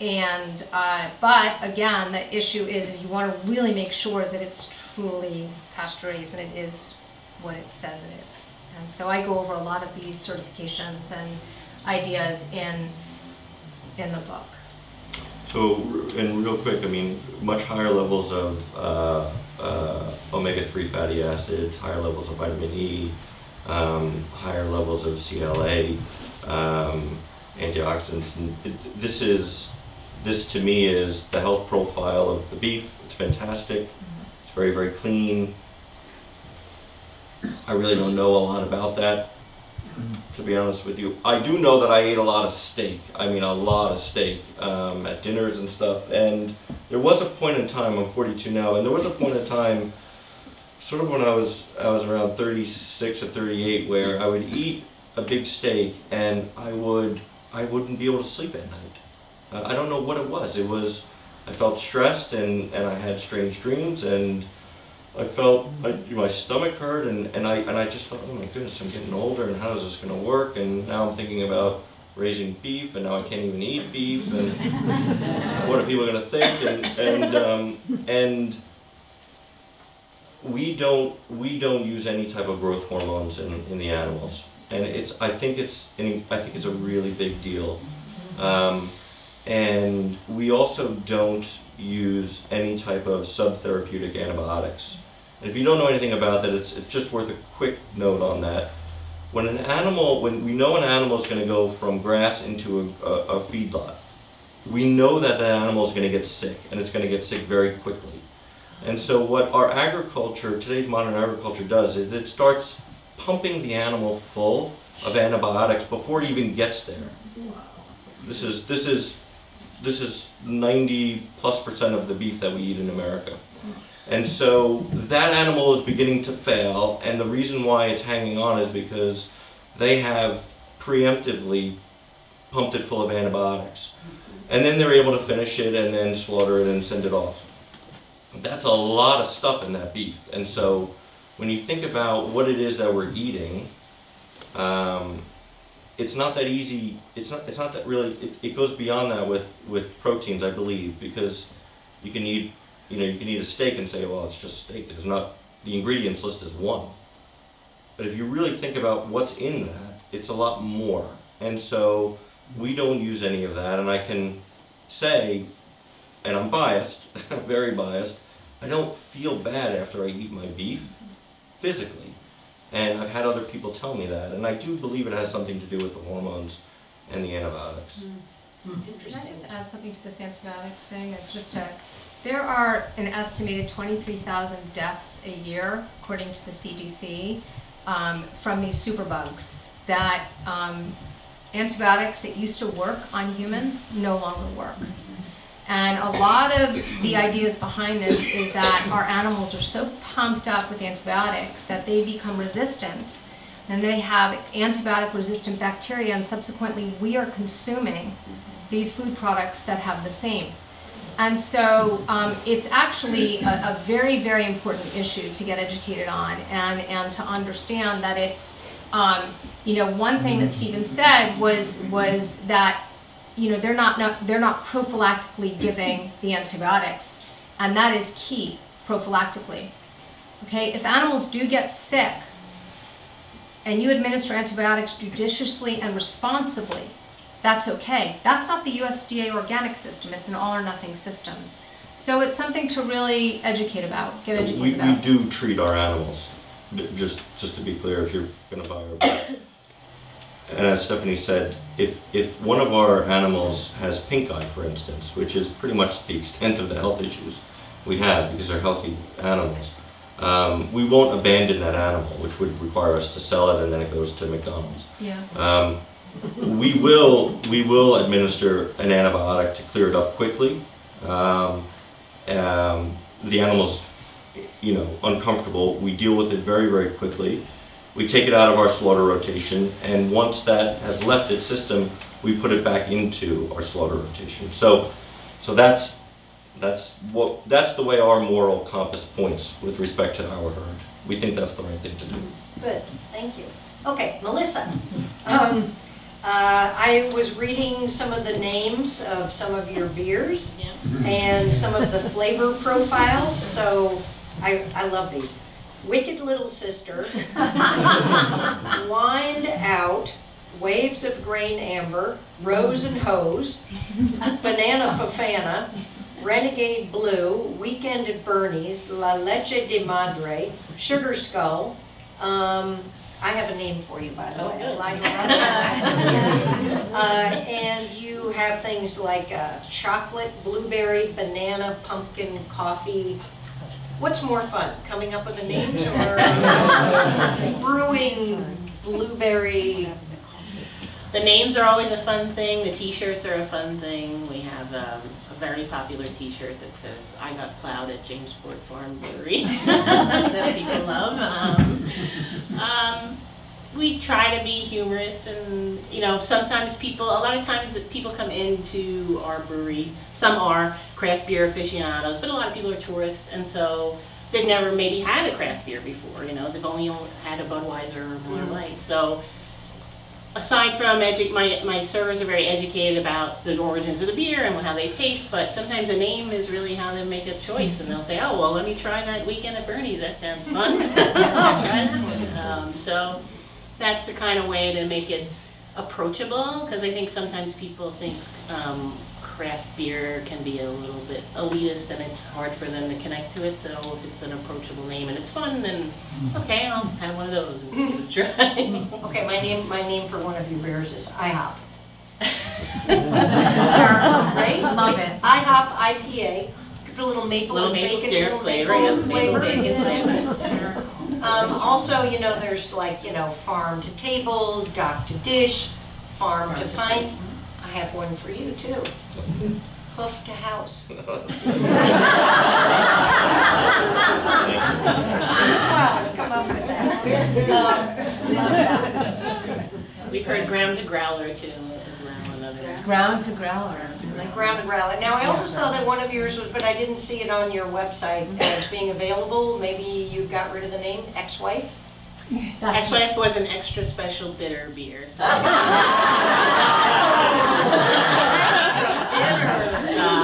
And, uh, but again, the issue is, is you want to really make sure that it's truly pasture-raised and it is what it says it is. And so I go over a lot of these certifications and ideas in, in the book. So, and real quick, I mean, much higher levels of uh, uh, omega three fatty acids, higher levels of vitamin E, um, higher levels of C L A, um, antioxidants. And it, this is... This to me is the health profile of the beef. It's fantastic. It's very, very clean. I really don't know a lot about that, to be honest with you. I do know that I ate a lot of steak. I mean, a lot of steak um, at dinners and stuff. And there was a point in time, I'm forty-two now, and there was a point in time, sort of when I was, I was around thirty-six or thirty-eight, where I would eat a big steak and I would, I wouldn't be able to sleep at night. I don't know what it was. It was, I felt stressed, and, and I had strange dreams, and I felt, I, my stomach hurt, and, and, I, and I just thought, oh my goodness, I'm getting older, and how is this going to work? And now I'm thinking about raising beef, and now I can't even eat beef, and what are people going to think? And, and, um, and we, don't, we don't use any type of growth hormones in, in the animals. And it's, I, think it's, I think it's a really big deal. Um, And we also don't use any type of subtherapeutic antibiotics. And if you don't know anything about that, it's, it's just worth a quick note on that. When an animal, when we know an animal is going to go from grass into a, a, a feedlot, we know that that animal is going to get sick, and it's going to get sick very quickly. And so what our agriculture, today's modern agriculture does is it starts pumping the animal full of antibiotics before it even gets there. This is, this is This is ninety plus percent of the beef that we eat in America. And so that animal is beginning to fail, and the reason why it's hanging on is because they have preemptively pumped it full of antibiotics. And then they're able to finish it and then slaughter it and send it off. that's a lot of stuff in that beef. And so when you think about what it is that we're eating, um, it's not that easy. It's not, it's not that really, it, it goes beyond that with, with proteins, I believe, because you can eat, you know, you can eat a steak and say, well, it's just steak. There's not, the ingredients list is one. But if you really think about what's in that, it's a lot more. And so we don't use any of that. And I can say, and I'm biased, very biased, I don't feel bad after I eat my beef physically. And I've had other people tell me that. And I do believe it has something to do with the hormones and the antibiotics. Mm. Mm. Can I just add something to this antibiotics thing? I've just uh, there are an estimated twenty-three thousand deaths a year, according to the C D C, um, from these superbugs that um, antibiotics that used to work on humans no longer work. And a lot of the ideas behind this is that our animals are so pumped up with antibiotics that they become resistant, and they have antibiotic-resistant bacteria, and subsequently we are consuming these food products that have the same. And so um, it's actually a, a very, very important issue to get educated on, and, and to understand that it's, um, you know, one thing that Stephen said was, was that you know, they're not, not, they're not prophylactically giving the antibiotics, and that is key, prophylactically. Okay, if animals do get sick, and you administer antibiotics judiciously and responsibly, that's okay. That's not the U S D A organic system, it's an all or nothing system. So it's something to really educate about, get educated we, about. We do treat our animals, just, just to be clear, if you're gonna buy our book. And as Stephanie said, if, if one of our animals has pink eye, for instance, which is pretty much the extent of the health issues we have because they're healthy animals, um, we won't abandon that animal, which would require us to sell it and then it goes to McDonald's. Yeah. Um, we will, we will administer an antibiotic to clear it up quickly. Um, um, the animal's, you know, uncomfortable. We deal with it very, very quickly. We take it out of our slaughter rotation, and once that has left its system, we put it back into our slaughter rotation. So, so that's that's what that's the way our moral compass points with respect to our herd. We think that's the right thing to do. Good, thank you. Okay, Melissa, um, uh, I was reading some of the names of some of your beers yeah. and some of the flavor profiles. So, I I love these. Wicked Little Sister, Wind Out, Waves of Grain Amber, Rose and Hose, Banana Fafana, Renegade Blue, Weekend at Bernie's, La Leche de Madre, Sugar Skull. Um, I have a name for you, by the way. I like that. uh, and you have things like uh, chocolate, blueberry, banana, pumpkin, coffee. What's more fun, coming up with the names or brewing blueberry? The names are always a fun thing. The t-shirts are a fun thing. We have um, a very popular t-shirt that says, I got plowed at Jamesport Farm Brewery, that people love. Um, um, we try to be humorous, and you know, sometimes people, a lot of times that people come into our brewery, some are craft beer aficionados, but a lot of people are tourists, and so they've never maybe had a craft beer before, you know, they've only had a Budweiser or Miller Lite. So aside from, edu my, my servers are very educated about the origins of the beer and how they taste, but sometimes a name is really how they make a choice, and they'll say, oh, well, let me try that Weekend at Bernie's, that sounds fun. I'll try that one. Um, so. That's the kind of way to make it approachable, because I think sometimes people think um, craft beer can be a little bit elitist, and it's hard for them to connect to it. So if it's an approachable name and it's fun, then okay, I'll have one of those and give it a try. Okay, my name, my name for one of your beers is I hop. That's hysterical, right? Love it. I hop I P A. Give it a little maple, little maple bacon, syrup flavor, maple flavor. flavor. Um, also, you know, there's like, you know, farm to table, dock to dish, farm, farm to, to pint. pint. I have one for you, too. Hoof to house. Wow, come up with that. Love, love that. We've heard ground to growler, too, as well. Ground to growler. like ground and ground. Now I also saw that one of yours was, but I didn't see it on your website as being available. Maybe you got rid of the name, Ex-Wife? Ex-Wife was an extra special bitter beer. So. No,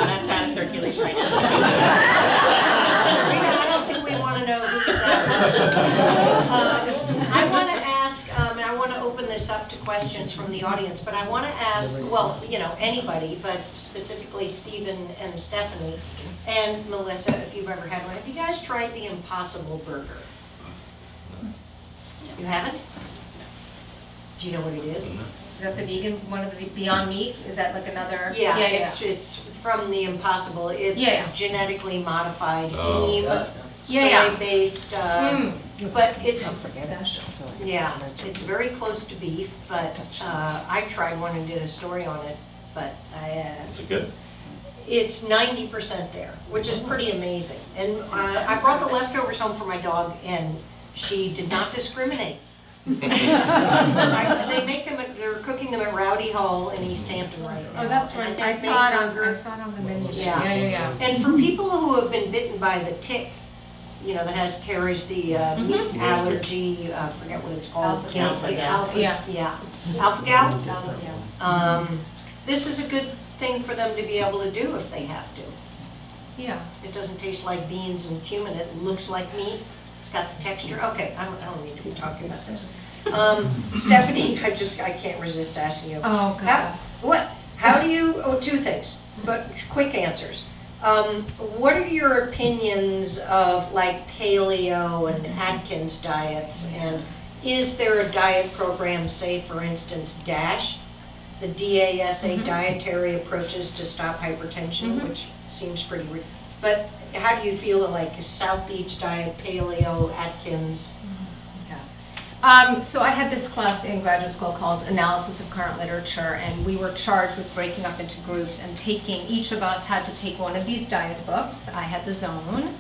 that's out of circulation right now. I don't think we want to know who that was. Uh, I want to ask, um, and I want to open this up to questions from the audience, but I want to ask, well, you know, anybody, but specifically Stephen and Stephanie and Melissa, if you've ever had one. Have you guys tried the Impossible Burger? You haven't? Do you know what it is? Is that the vegan one of the Beyond Meat? Is that like another? Yeah, yeah, it's yeah. it's from the Impossible. It's yeah. genetically modified, oh. uh, yeah, soy yeah. based, uh, mm. but it's yeah, it's very close to beef. But uh, I tried one and did a story on it. But I. Uh, is it good? It's ninety percent there, which is pretty amazing. And uh, I brought the leftovers home for my dog and. She did not discriminate. I, they make them. At, they're cooking them at Rowdy Hall in East Hampton right now. Oh, that's right. I, I saw it on. I saw it on the menu. Yeah. yeah, yeah, yeah. And for people who have been bitten by the tick, you know, that has carries the uh, mm-hmm. meat mm-hmm. allergy. I uh, forget what it's called. Alpha gal. Alpha gal. Alpha, yeah. yeah. Alpha gal. Alpha gal. Um, this is a good thing for them to be able to do if they have to. Yeah. It doesn't taste like beans and cumin. It looks like meat. It's got the texture. Okay, I don't, I don't need to be talking about this. Um, Stephanie, I just I can't resist asking you. Oh God. How, what? How do you? Oh, two things, but quick answers. Um, what are your opinions of like paleo and Atkins diets? And is there a diet program, say for instance, DASH, the D A S A mm-hmm. dietary approaches to stop hypertension, mm-hmm. which seems pretty weird. But how do you feel like a South Beach diet, paleo, Atkins? Yeah. Um, so I had this class in graduate school called Analysis of Current Literature, and we were charged with breaking up into groups and taking, each of us had to take one of these diet books, I had The Zone,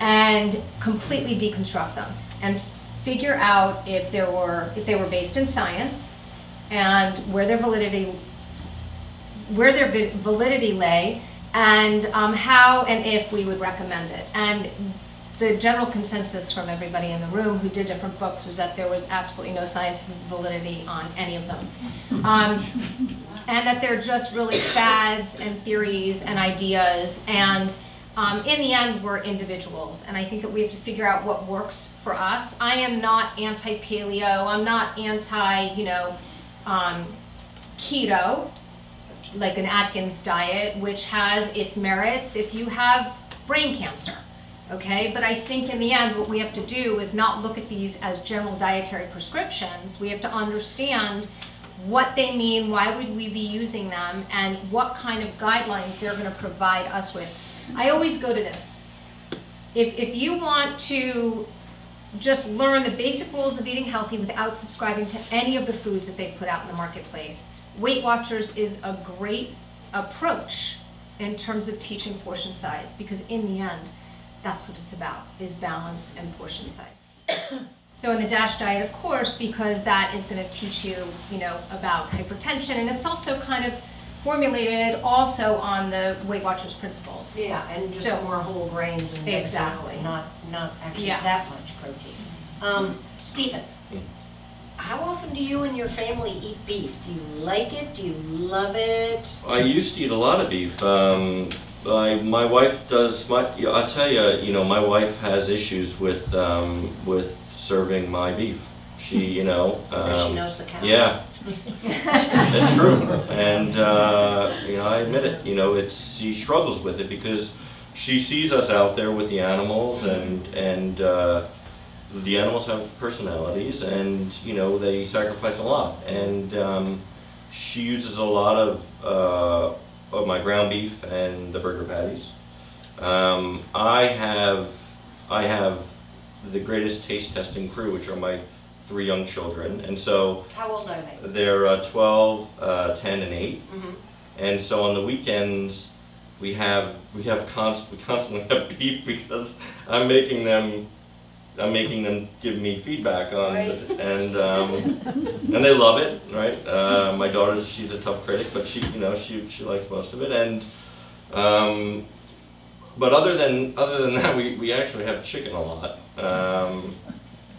and completely deconstruct them and figure out if there were, if they were based in science and where their validity, where their validity lay, and um, how and if we would recommend it. And the general consensus from everybody in the room who did different books was that there was absolutely no scientific validity on any of them. Um, and that they're just really fads and theories and ideas, and um, in the end we're individuals. And I think that we have to figure out what works for us. I am not anti-paleo, I'm not anti, you know, um, keto, like an Atkins diet, which has its merits if you have brain cancer, okay? But I think in the end, what we have to do is not look at these as general dietary prescriptions. We have to understand what they mean, why would we be using them, and what kind of guidelines they're gonna provide us with. I always go to this. If, if you want to just learn the basic rules of eating healthy without subscribing to any of the foods that they put out in the marketplace, Weight Watchers is a great approach in terms of teaching portion size, because in the end, that's what it's about, is balance and portion size. So in the DASH diet, of course, because that is going to teach you, you know, about hypertension, and it's also kind of formulated also on the Weight Watchers principles. Yeah, and just so, more whole grains and exactly not not actually yeah. that much protein. Um, Stephen. How often do you and your family eat beef? Do you like it? Do you love it? I used to eat a lot of beef. Um, I, my wife does. My, I'll tell you. You know, my wife has issues with um, with serving my beef. She, you know. Um, she knows the cow. Yeah, that's true. And uh, you know, I admit it. You know, it's she struggles with it because she sees us out there with the animals and and. Uh, The animals have personalities, and you know they sacrifice a lot. And um, she uses a lot of uh, of my ground beef and the burger patties. Um, I have I have the greatest taste testing crew, which are my three young children. And so how old are they? They're uh, twelve, uh, ten, and eight. Mm-hmm. And so on the weekends we have we have const we constantly have beef because I'm making them. I'm making them give me feedback on, right. the, and um, and they love it, right? Uh, my daughter, she's a tough critic, but she, you know, she she likes most of it, and um, but other than other than that, we we actually have chicken a lot. Um,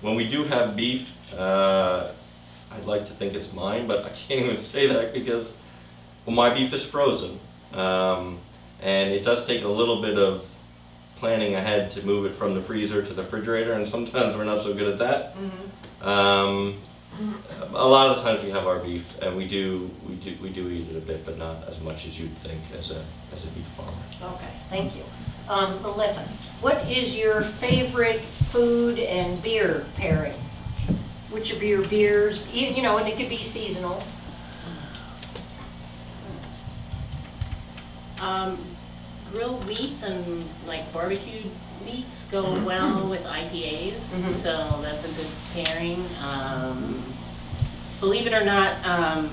when we do have beef, uh, I'd like to think it's mine, but I can't even say that because well, my beef is frozen, um, and it does take a little bit of planning ahead to move it from the freezer to the refrigerator, and sometimes we're not so good at that. Mm-hmm. um, a lot of the times we have our beef, and we do we do we do eat it a bit, but not as much as you'd think as a as a beef farmer. Okay, thank you, um, Melissa. What is your favorite food and beer pairing? Which of your beers, you, you know, and it could be seasonal. Um. Grilled meats and like barbecued meats go well with I P As, mm-hmm. so that's a good pairing. Um, believe it or not, um,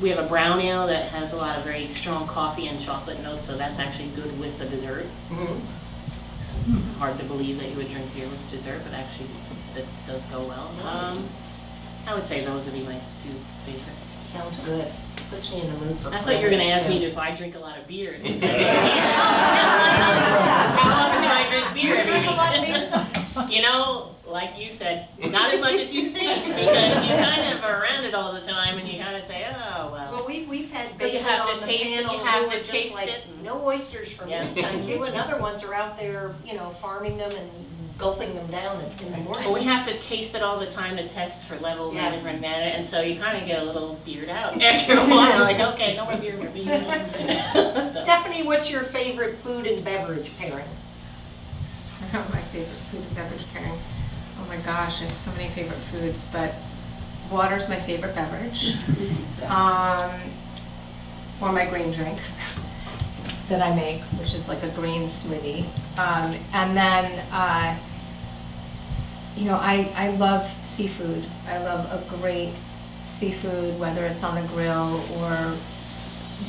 we have a brown ale that has a lot of very strong coffee and chocolate notes, so that's actually good with a dessert. Mm-hmm. It's hard to believe that you would drink beer with dessert, but actually that does go well. Um, I would say those would be my two favorite. Sounds good. Puts me in the mood for I thought you were going to ask me if I drink a lot of beers. How often do I drink beer every week? You know, like you said, not as much as you think, because you kind of are around it all the time, and you kind of say, oh, well. Well, we, we've had bacon on the panel. You have to taste it. No oysters for me. Thank you. And other ones are out there, you know, farming them and gulping them down in the morning. Well, we have to taste it all the time to test for levels yes. and different matter, and so you kind of get a little beard out after a while. Like, okay, no more beer, more beer. So. Stephanie, what's your favorite food and beverage pairing? My favorite food and beverage pairing. Oh my gosh, I have so many favorite foods, but water's my favorite beverage, um, or my green drink that I make, which is like a green smoothie. Um, and then, uh, you know, I, I love seafood. I love a great seafood, whether it's on a grill or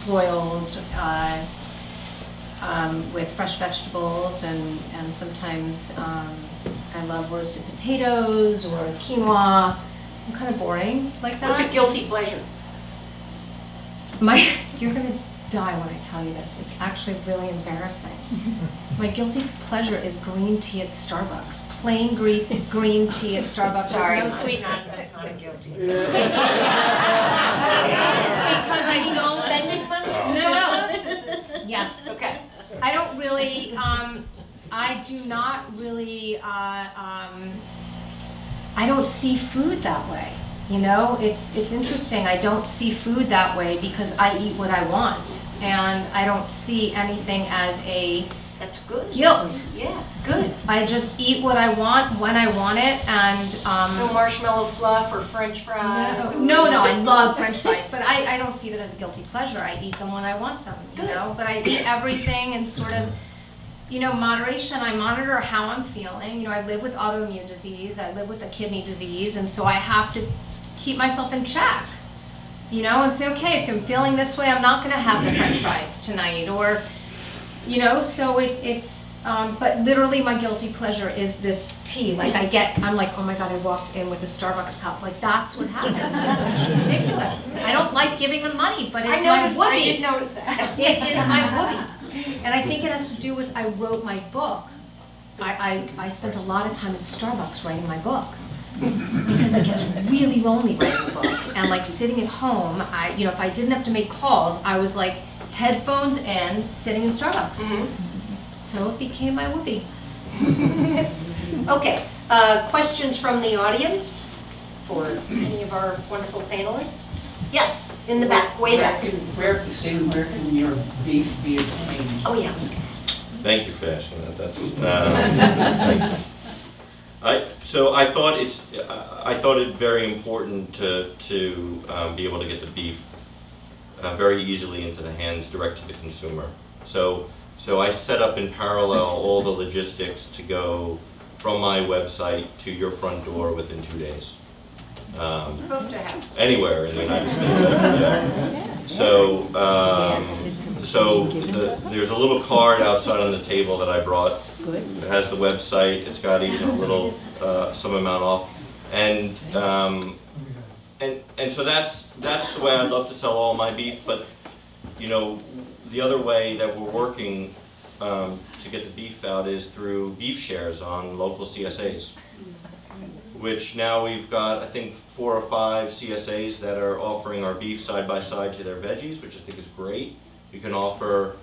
broiled uh, um, with fresh vegetables, and, and sometimes um, I love roasted potatoes or quinoa. I'm kind of boring like that. What's a guilty pleasure? My, you're gonna die when I tell you this. It's actually really embarrassing. My guilty pleasure is green tea at Starbucks. Plain green green tea at Starbucks. Sorry, no sweet. Not, that's not a guilty. It's because I don't. Spending money? No, no. Yes. Okay. I don't really. Um, I do not really. Uh, um, I don't see food that way. You know, it's it's interesting. I don't see food that way because I eat what I want, and I don't see anything as a that's good guilt. Yeah, good. I just eat what I want when I want it, and um, no marshmallow fluff or French fries. No, no, no, I love French fries, but I I don't see that as a guilty pleasure. I eat them when I want them. You good. Know, but I eat everything and sort of. You know, moderation, I monitor how I'm feeling. You know, I live with autoimmune disease, I live with a kidney disease, and so I have to keep myself in check, you know, and say, okay, if I'm feeling this way, I'm not gonna have the French fries tonight, or, you know, so it, it's, um, but literally my guilty pleasure is this tea. Like I get, I'm like, oh my God, I walked in with a Starbucks cup. Like that's what happens. It's ridiculous. I don't like giving them money, but it's I noticed, my whoopee. I did notice that. It is my whoopee. And I think it has to do with, I wrote my book. I, I, I spent a lot of time at Starbucks writing my book because it gets really lonely writing a book. And like sitting at home, I, you know, if I didn't have to make calls, I was like headphones in, sitting in Starbucks. Mm-hmm. So it became my whoopee. Okay, uh, questions from the audience for any of our wonderful panelists? Yes, in the back, way back. Where can, where, Stephen, where can your beef be obtained? Oh yeah, I was going to ask. Thank you for asking that. That's, um, I, so I thought it's, I thought it very important to to um, be able to get the beef uh, very easily into the hands, direct to the consumer. So so I set up in parallel all the logistics to go from my website to your front door within two days. Um, anywhere in the United States. Yeah. So, um, so the, there's a little card outside on the table that I brought Good. It has the website. It's got even a little uh, some amount off, and um, and and so that's that's the way I'd love to sell all my beef. But you know, the other way that we're working um, to get the beef out is through beef shares on local C S As, which now we've got I think four or five C S As that are offering our beef side by side to their veggies, which I think is great. We can offer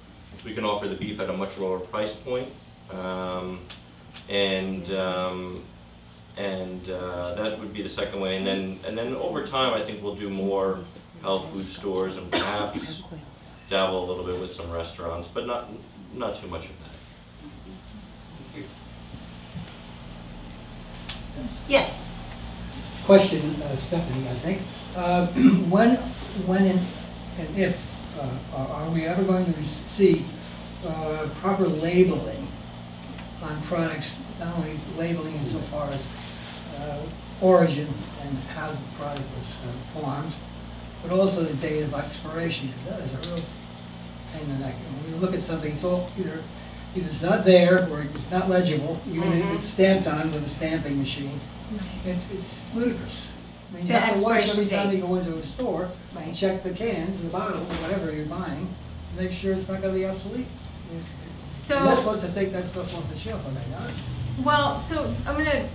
we can offer the beef at a much lower price point. Um, and um, and uh, that would be the second way, and then and then over time I think we'll do more health food stores and perhaps dabble a little bit with some restaurants, but not not too much of that. Thank you. Yes. Question, uh, Stephanie. I think uh, when when and, and if uh, are we ever going to see uh, proper labeling on products, not only labeling insofar as uh, origin and how the product was uh, formed, but also the date of expiration? That is a real pain in the neck. When we look at something, it's all either, either it's not there or it's not legible, even mm-hmm. if it's stamped on with a stamping machine. It's, it's ludicrous. I mean, you the have to watch every time dates. You go into a store right. and check the cans, the bottle, whatever you're buying, to make sure it's not going to be obsolete. It's, So, you're supposed to take that stuff off the shelf, are they not? Well, so I'm gonna,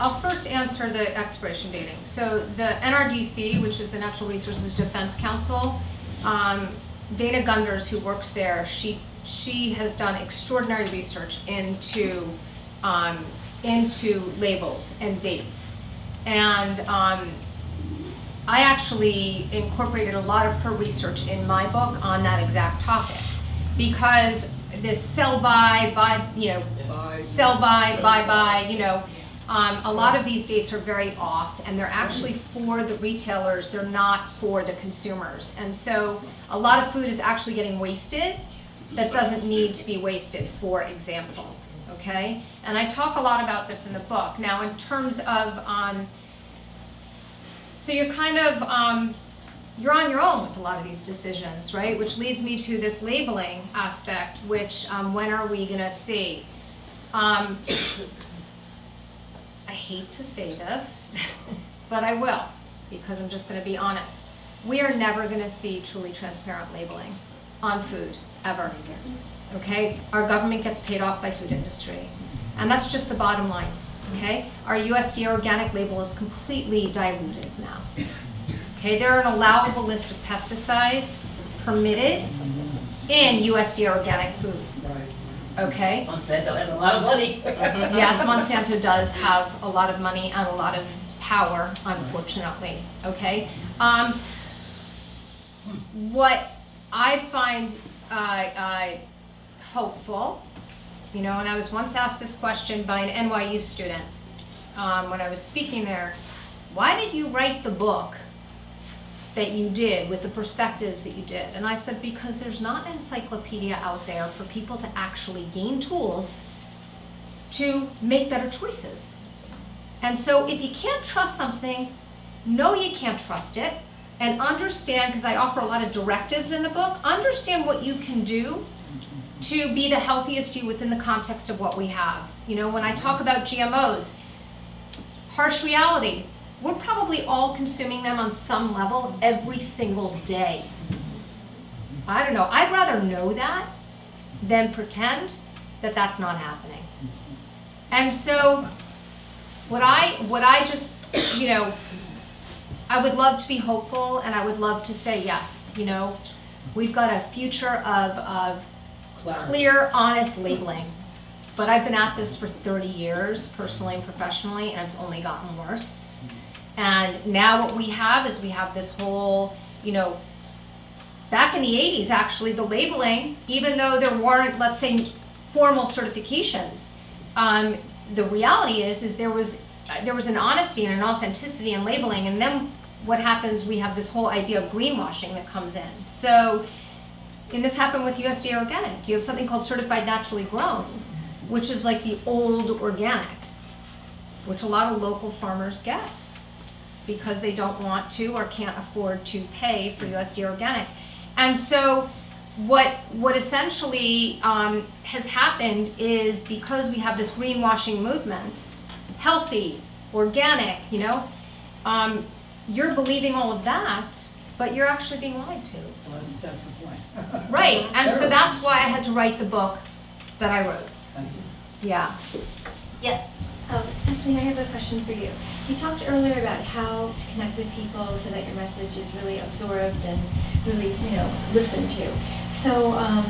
I'll first answer the expiration dating. So the N R D C, which is the Natural Resources Defense Council, um, Dana Gunders, who works there, she she has done extraordinary research into um, into labels and dates, and um, I actually incorporated a lot of her research in my book on that exact topic because. This sell by, buy, you know, buy, sell by, buy by, you know, um, a lot of these dates are very off, and they're actually for the retailers, they're not for the consumers. And so a lot of food is actually getting wasted that doesn't need to be wasted, for example, okay? And I talk a lot about this in the book. Now in terms of, um, so you're kind of, um, you're on your own with a lot of these decisions, right? Which leads me to this labeling aspect, which um, when are we gonna see? Um, I hate to say this, but I will, because I'm just gonna be honest. We are never gonna see truly transparent labeling on food, ever, okay? Our government gets paid off by food industry, and that's just the bottom line, okay? Our U S D A organic label is completely diluted now. Okay, there are an allowable list of pesticides permitted in U S D A organic foods. Okay. Monsanto has a lot of money. Yes, Monsanto does have a lot of money and a lot of power, unfortunately. Okay. Um, what I find uh, uh, hopeful, you know, and I was once asked this question by an N Y U student um, when I was speaking there. Why did you write the book that you did with the perspectives that you did? And I said, because there's not an encyclopedia out there for people to actually gain tools to make better choices. And so if you can't trust something, know you can't trust it, and understand, because I offer a lot of directives in the book, understand what you can do to be the healthiest you within the context of what we have. You know, when I talk about G M Os, harsh reality, we're probably all consuming them on some level every single day. I don't know. I'd rather know that than pretend that that's not happening. And so what I, what I just, you know, I would love to be hopeful, and I would love to say yes. You know, we've got a future of, of clear, honest labeling. But I've been at this for thirty years, personally and professionally, and it's only gotten worse. And now what we have is we have this whole, you know, back in the eighties, actually, the labeling, even though there weren't, let's say, formal certifications, um, the reality is, is there was, there was an honesty and an authenticity in labeling. And then what happens, we have this whole idea of greenwashing that comes in. So, and this happened with U S D A Organic. You have something called Certified Naturally Grown, which is like the old organic, which a lot of local farmers get, because they don't want to or can't afford to pay for U S D A organic. And so what what essentially um, has happened is, because we have this greenwashing movement, healthy, organic, you know, um, you're believing all of that, but you're actually being lied to. Well, that's the point. Right, and so that's why I had to write the book that I wrote. Thank you. Yeah. Yes. Um, Stephanie, I have a question for you. You talked earlier about how to connect with people so that your message is really absorbed and really, you know, listened to. So um,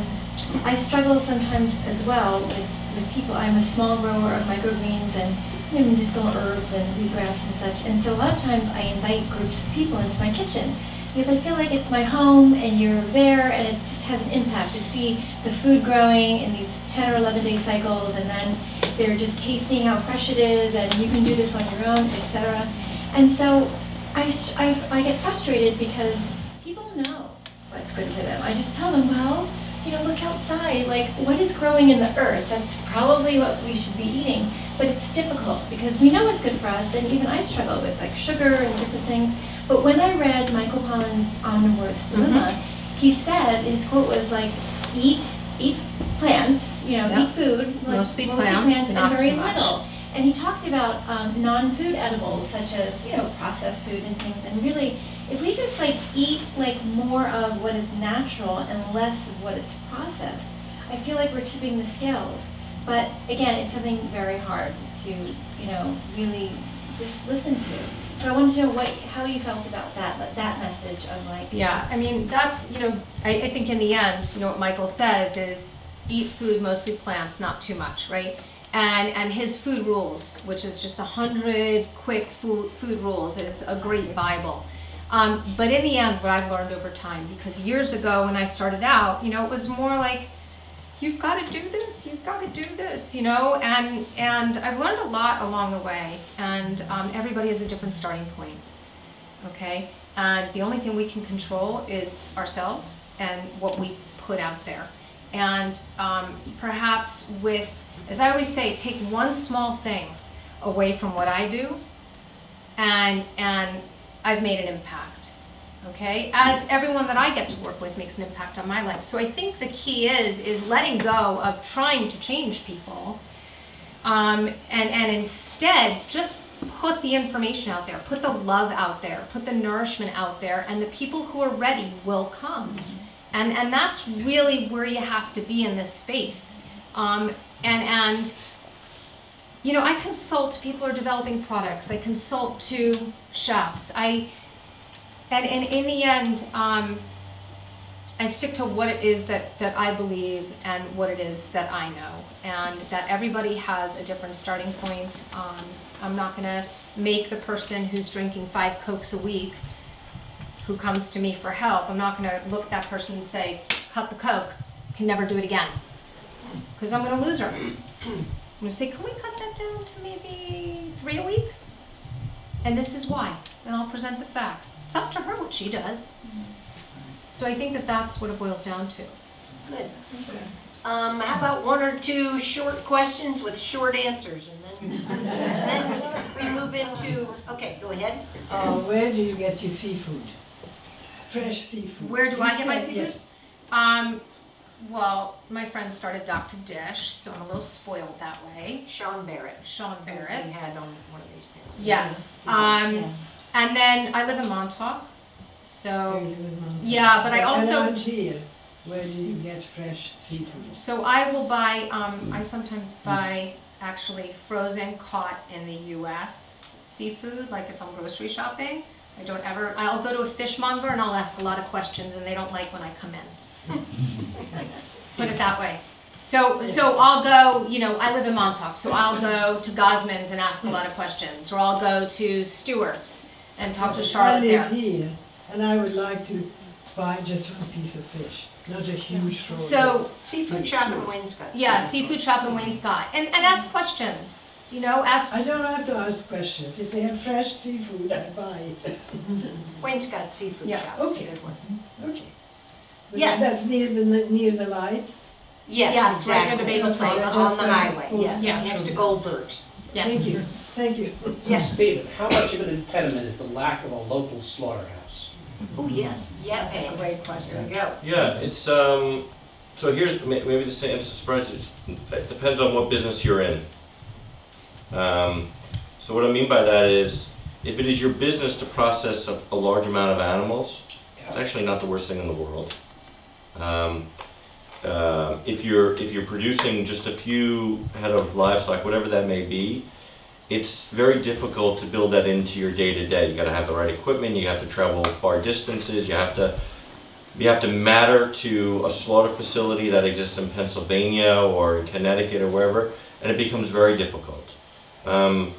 I struggle sometimes as well with, with people. I'm a small grower of microgreens and you know, medicinal herbs and wheatgrass and such. And so a lot of times I invite groups of people into my kitchen because I feel like it's my home and you're there, and it just has an impact to see the food growing in these ten or eleven day cycles, and then they're just tasting how fresh it is, and you can do this on your own, et cetera. And so I, I, I get frustrated because people know what's good for them. I just tell them, well, you know, look outside, like what is growing in the earth? That's probably what we should be eating. But it's difficult because we know what's good for us, and even I struggle with like sugar and different things. But when I read Michael Pollan's Omnivore's Dilemma, mm-hmm. he said, his quote was like, eat, eat plants, you know, yep. eat food, like mostly plants, plants not and very too much. Little. And he talked about um, non-food edibles, such as, you know, processed food and things. And really, if we just like eat like more of what is natural and less of what is processed, I feel like we're tipping the scales. But again, it's something very hard to, you know, really just listen to. So I wanted to know what, how you felt about that, that message of like. Yeah, I mean, that's, you know, I, I think in the end, you know, what Michael says is eat food, mostly plants, not too much, right? And, and his food rules, which is just a hundred quick food, food rules, is a great Bible. Um, but in the end, what I've learned over time, because years ago when I started out, you know, it was more like, you've got to do this, you've got to do this, you know, and and I've learned a lot along the way, and um, everybody has a different starting point, okay? And the only thing we can control is ourselves and what we put out there. And um, perhaps with, as I always say, take one small thing away from what I do, and and I've made an impact, okay? As everyone that I get to work with makes an impact on my life. So I think the key is is letting go of trying to change people, um, and, and instead just put the information out there, put the love out there, put the nourishment out there, and the people who are ready will come. And, and that's really where you have to be in this space. Um, and, and, you know, I consult people who are developing products. I consult to chefs. I, and, and in the end, um, I stick to what it is that, that I believe and what it is that I know, and that everybody has a different starting point. Um, I'm not going to make the person who's drinking five Cokes a week who comes to me for help, I'm not going to look at that person and say, cut the Coke, can never do it again, because I'm going to lose her. I'm going to say, can we cut that down to maybe three a week? And this is why. And I'll present the facts. It's up to her what she does. So I think that that's what it boils down to. Good. Okay. Um, how about one or two short questions with short answers? And then we move into, okay, go ahead. Uh, where do you get your seafood? Fresh seafood. Where do you I get my seafood? Yes. Um, well, my friend started Doctor Dish, so I'm a little spoiled that way. Sean Barrett. Sean Barrett. We had on one of these panels. Yes. Um, and then I live in Montauk, so you live in Montauk. Yeah, but I also. And here, where do you get fresh seafood? So I will buy. Um, I sometimes buy actually frozen, caught in the U S seafood. Like if I'm grocery shopping. I don't ever, I'll go to a fishmonger and I'll ask a lot of questions and they don't like when I come in. Put it that way. So, so I'll go, you know, I live in Montauk, so I'll go to Gosman's and ask a lot of questions, or I'll go to Stewart's and talk to Charlotte there. I live here and I would like to buy just one piece of fish, not a huge throw. So, seafood shop in Waynescott. Yeah, seafood shop in Waynescott. And, and ask questions. You know, ask. I don't have to ask questions. If they have fresh seafood, I buy it. Waynescott seafood. Yeah. Shop. Okay. Okay. But yes. That's near the near the light. Yes. Yes. Exactly. Right near the bagel place on, on the highway. Post yes. Yeah. Next to Goldberg's. Yes. Thank you. Thank you. Yes. Stephen, how much of an impediment is the lack of a local slaughterhouse? Oh yes, yes. That's a great question. Go. Yeah, it's um. So here's maybe the same. I'm surprised. It's, it depends on what business you're in. Um, so what I mean by that is, if it is your business to process a, a large amount of animals, yeah. It's actually not the worst thing in the world. Um, uh, if you're if you're producing just a few head of livestock, whatever that may be. It's very difficult to build that into your day-to-day. You got to have the right equipment. You have to travel far distances. You have to you have to matter to a slaughter facility that exists in Pennsylvania or in Connecticut or wherever, and it becomes very difficult. Um,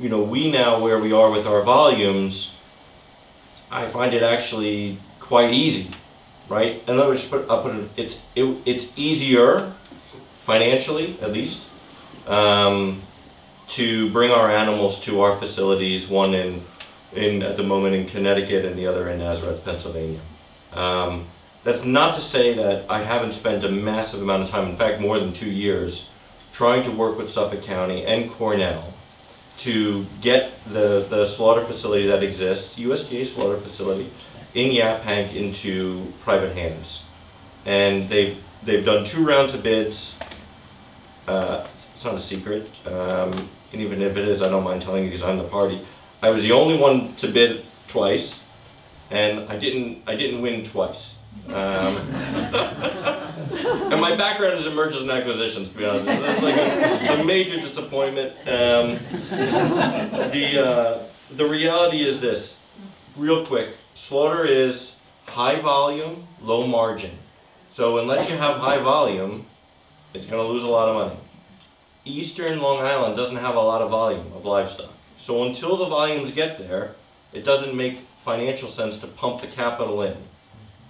you know, we now where we are with our volumes, I find it actually quite easy, right? And let me just put I'll put it. It's it, it's easier financially, at least. Um, to bring our animals to our facilities, one in, in at the moment in Connecticut and the other in Nazareth, Pennsylvania. Um, that's not to say that I haven't spent a massive amount of time, in fact more than two years, trying to work with Suffolk County and Cornell to get the, the slaughter facility that exists, U S D A slaughter facility, in Yaphank into private hands. And they've, they've done two rounds of bids. Uh, it's not a secret. Um, And even if it is, I don't mind telling you because I'm the party. I was the only one to bid twice, and I didn't. I didn't win twice. Um, and my background is in mergers and acquisitions. To be honest, that's like a, a major disappointment. Um, the uh, the reality is this, real quick. Slaughter is high volume, low margin. So unless you have high volume, it's going to lose a lot of money. Eastern Long Island doesn't have a lot of volume of livestock. So until the volumes get there, it doesn't make financial sense to pump the capital in.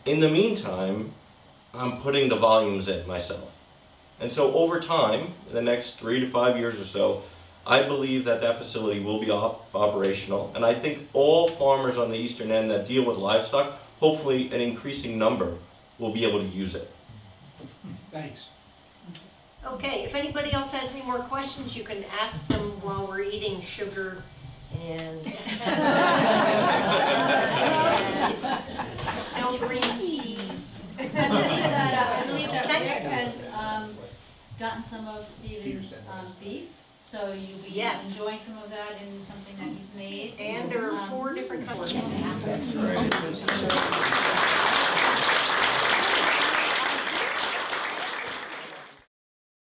In the meantime, I'm putting the volumes in myself. And so over time, in the next three to five years or so, I believe that that facility will be op operational. And I think all farmers on the eastern end that deal with livestock, hopefully an increasing number, will be able to use it. Thanks. Okay, if anybody else has any more questions, you can ask them while we're eating sugar and no green teas. I believe that, uh, I believe that Rick has um, gotten some of Stephen's um, beef, so you'll be yes. enjoying some of that in something that he's made. And there are four um, different kinds of apples. That's right.